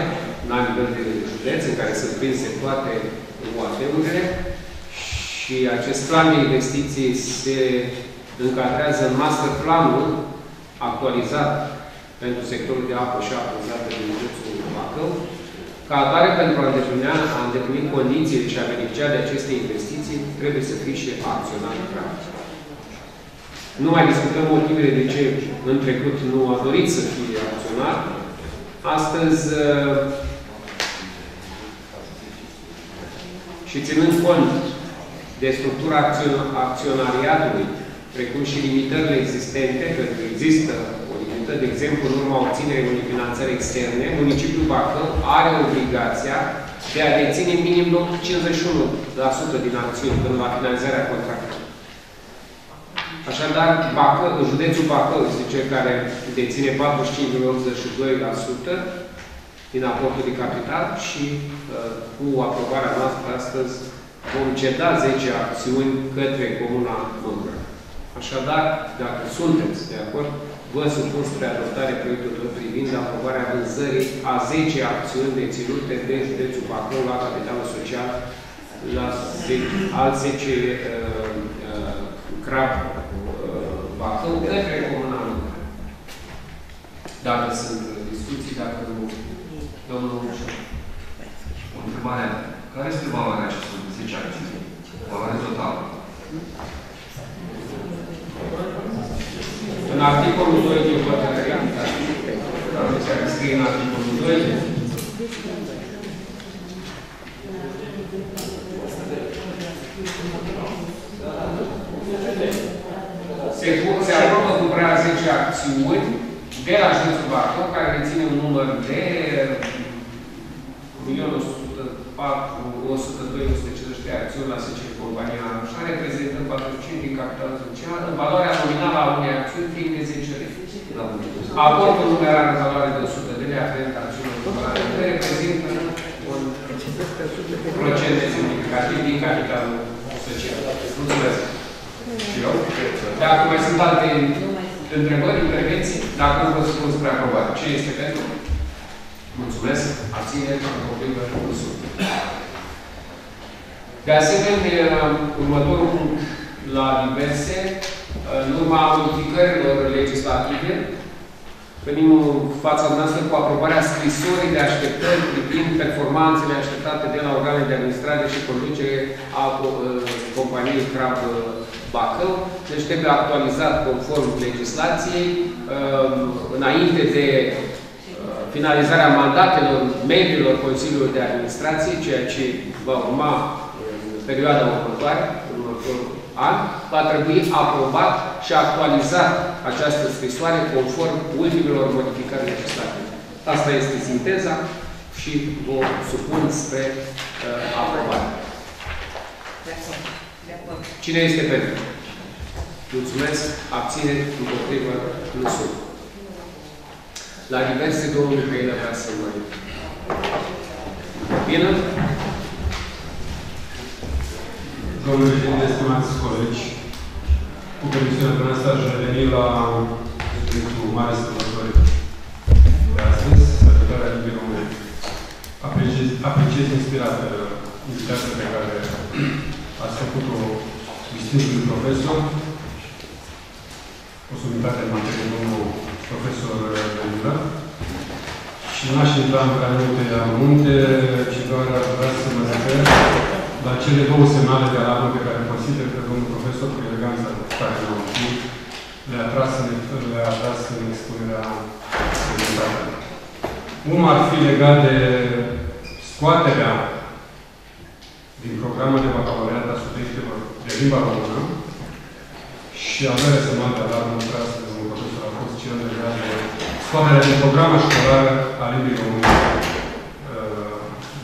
la nivel de județ, în care sunt prinse toate UAT-urile și acest plan de investiții se încadrează în master planul actualizat pentru sectorul de apă și apă uzată din județul Bacău, ca atare pentru a îndeplini condițiile și a beneficia de aceste investiții, trebuie să fie și acționat grav. Nu mai discutăm motivele de ce în trecut nu a dorit să fie acționat. Astăzi, și ținând cont de structura acționariatului, precum și limitările existente, pentru că există de exemplu, în urma obținerii unei finanțări externe, municipiul Bacău are obligația de a deține minim 51% din acțiuni până la finalizarea contractului. Așadar, județul Bacău este cel care deține 45,82% din aportul de capital și cu aprobarea noastră astăzi vom ceda 10 acțiuni către comuna Măgura. Așadar, dacă sunteți de acord, vă supun spre adoptare proiectul privind aprobarea vânzării a 10 acțiuni deținute de județul Bacău la capitalul social, la al 10 CRAB Bacău, către comuna Măgura. Dacă sunt discuții, dacă nu... Domnul Ușor. O întrebare. Care este valoarea acestor 10 acțiuni? Valoare totală. În articolul 2 din hotărârea, care scrie în articolul 2, se aprobă cumpărarea 10 acțiuni de la județul Bacău, care reține un număr de 1.104.102.153 de acțiuni la SC Compania Așa, reprezintă 45 din capital socială, valoarea nominală a unei acțiuni fiind de 10 lei. Aportul numerar în valoare de 100 de lei aferent acțiunilor totale reprezintă un procent semnificativ din capitalul social. Mulțumesc. Și eu? Dacă mai sunt alte întrebări, intervenții, dacă nu vă spun spre aprobat, ce este pentru? Mulțumesc. Abțineri, împotrivă, nu sunt. De asemenea, următorul punct la diverse, în urma modificărilor legislative, venim în fața noastră cu aprobarea scrisorii de așteptări privind performanțele așteptate de la organele de administrare și conducere a companiei Crab Bacău. Deci trebuie actualizat conform legislației, înainte de finalizarea mandatelor membrilor Consiliului de Administrație, ceea ce va urma în perioada următoare, în următorul an, va trebui aprobat și actualizat această scrisoare conform ultimelor modificări legislative. Asta este sinteza și o supun spre aprobare. Cine este pentru? Mulțumesc. Abține. Împotrivă. Nu sunt. La diverse, domnul Mihai vrea să mă uit. Bine? Domnule președinte, stimați colegi, cu permisiunea dumneavoastră aș reveni la subiectul mare sărbători de astăzi, sărbătoarea Limbii Române. Apreciez inspirată invitația pe care ați făcut-o distințului profesor, o sumitate în materie domnul profesor Dănilă. Și n-aș intra în prea multe amănunte, ci doar aș vrea să mă refer la cele două semnale de alarmă pe care consider că domnul profesor, cu eleganța pe care le-a obținut, le-a tras în expunerea prezentatului. Unul ar fi legat de scoaterea din programul de bacalaureat a subiectelor de limba română și al doilea semnal de alarmă tras de domnul profesor a fost cel legat de scoaterea din programa școlară a limbii române,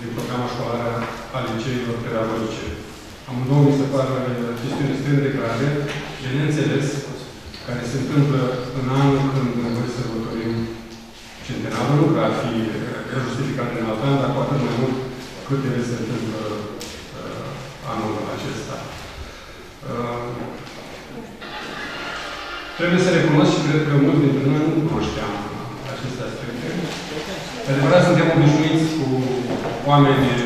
din programa școlară a liceilor pedagogice. Amândouă mi se pare chestiuni extrem de grave, de neînțeles, care se întâmplă în anul când noi sărbătorim centenarul, nu că ar fi justificat în alt an, dar cu atât mai mult cât ele se întâmplă anul acesta. Trebuie să recunosc și cred că mulți dintre noi nu cunoșteam aceste aspecte. De adevărat, suntem obișnuiți cu oameni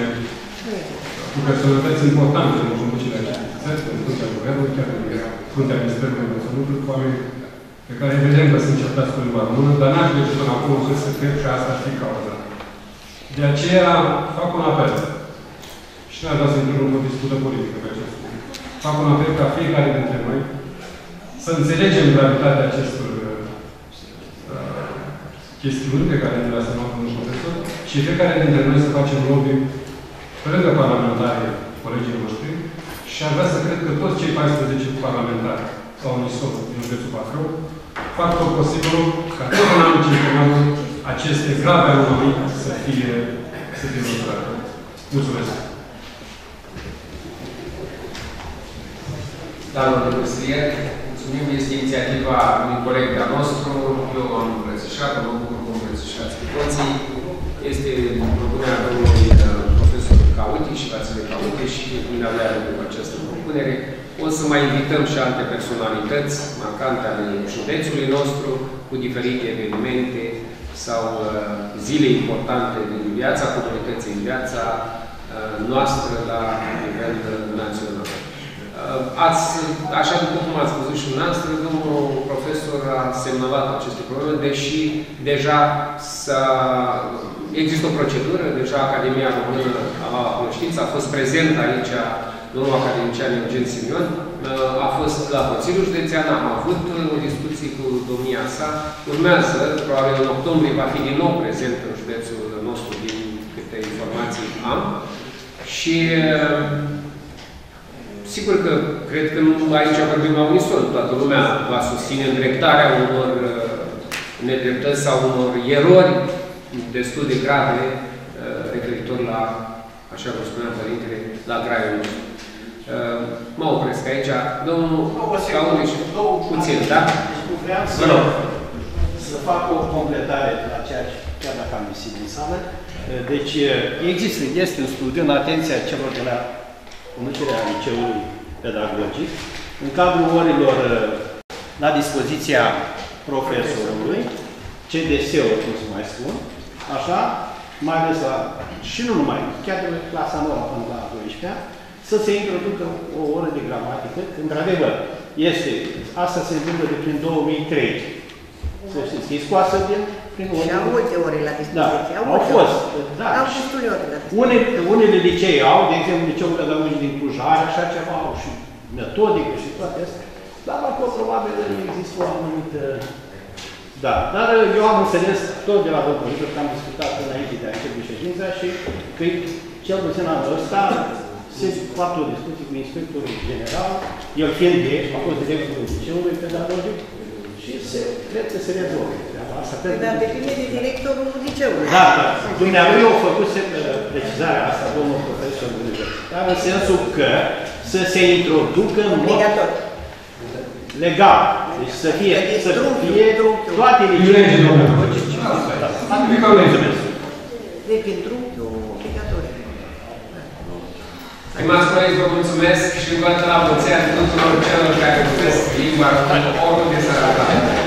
cu personalități importante în conducerea acestei țări, în fruntea guvernului, chiar în fruntea Ministerului Național, cu oameni pe care vedem că sunt certați cu limba română, dar n-aș vrea până acolo încât să cred că asta ar fi cauza. De aceea fac un apel. Și n-aș vrea să intrăm într-o dispută politică pe acest lucru. Fac un apel ca fiecare dintre noi să înțelegem gravitatea acestor chestiuni pe care ne le-a semnat domnul profesor și fiecare dintre noi să facem lobby pe lângă parlamentarii colegii noștri și aș vrea să cred că toți cei 14 parlamentari sau unisor din județul Bacău fac tot posibilul ca tot în anul centenarul aceste grave anomalii să fie lucrate. Mulțumesc! Da, domnul Președinte, mulțumim, este inițiativa unui coleg de-a nostru, eu am îmbrățișat, mă bucur că îmbrățișați cu toții. Este propunerea domnului profesor Cauti și frațele Cauti și prin avea cu această propunere. O să mai invităm și alte personalități marcante ale județului nostru cu diferite evenimente sau zile importante din viața comunității, în viața noastră la nivel național. Așa după cum ați văzut și dumneavoastră, domnul profesor a semnalat aceste probleme, deși deja există o procedură, deja Academia Română a luat cunoștință, a fost prezent aici domnul academician Eugen Simion, a fost la Consiliul Județean, am avut o discuție cu domnia sa, urmează, probabil în octombrie va fi din nou prezent în județul nostru, din câte informații am, și sigur că cred că aici vorbim la unison. Toată lumea va susține îndreptarea unor nedreptăți sau unor erori destul de grave referitor la așa cum spunea Părintele, la graiul. Mă opresc aici. Domnul Caulici, puțin, da? Vreau să fac o completare la ceea ce, chiar dacă am visit din sală. Deci, este un studiu în atenția celor de la conducerea liceului pedagogic, în cadrul orilor la dispoziția profesorului, CDS-ul, cum se mai spun, așa, mai ales la, și nu numai, chiar de clasa 9 până la 12-a, să se introducă o oră de gramatică, într-adevăr, este, asta se întâmplă de prin 2003, să știți, că e scoasă din primul. Și au multe ore la dispoziție. Da, au fost. Da. Au și ore la dispoziție. Unele licei au, de exemplu, liceul pedagogic din Cluj are așa ceva, au și metodică și toate astea. Dar acolo probabil există o anumită... Da, dar eu am înțeles tot de la domnul Victor, că am discutat înainte de a începe ședința și că cel puțin anul ăsta se poate o discuție cu inspectorul general, el fiind de aici, a fost directorul liceului pedagogic, și cred că se rezolvă treaba asta. Dar depinde de directorul liceului. Da, da. Dumnealui au făcut precizarea asta, domnul profesor universitar, în sensul că să se introducă în mod legal. Deci să fie toate liceele. De pentru obligatoriu. Stimați colegi, vă mulțumesc și vă dată la mulți ani tuturor celor care vorbesc limba oriunde s-ar afla.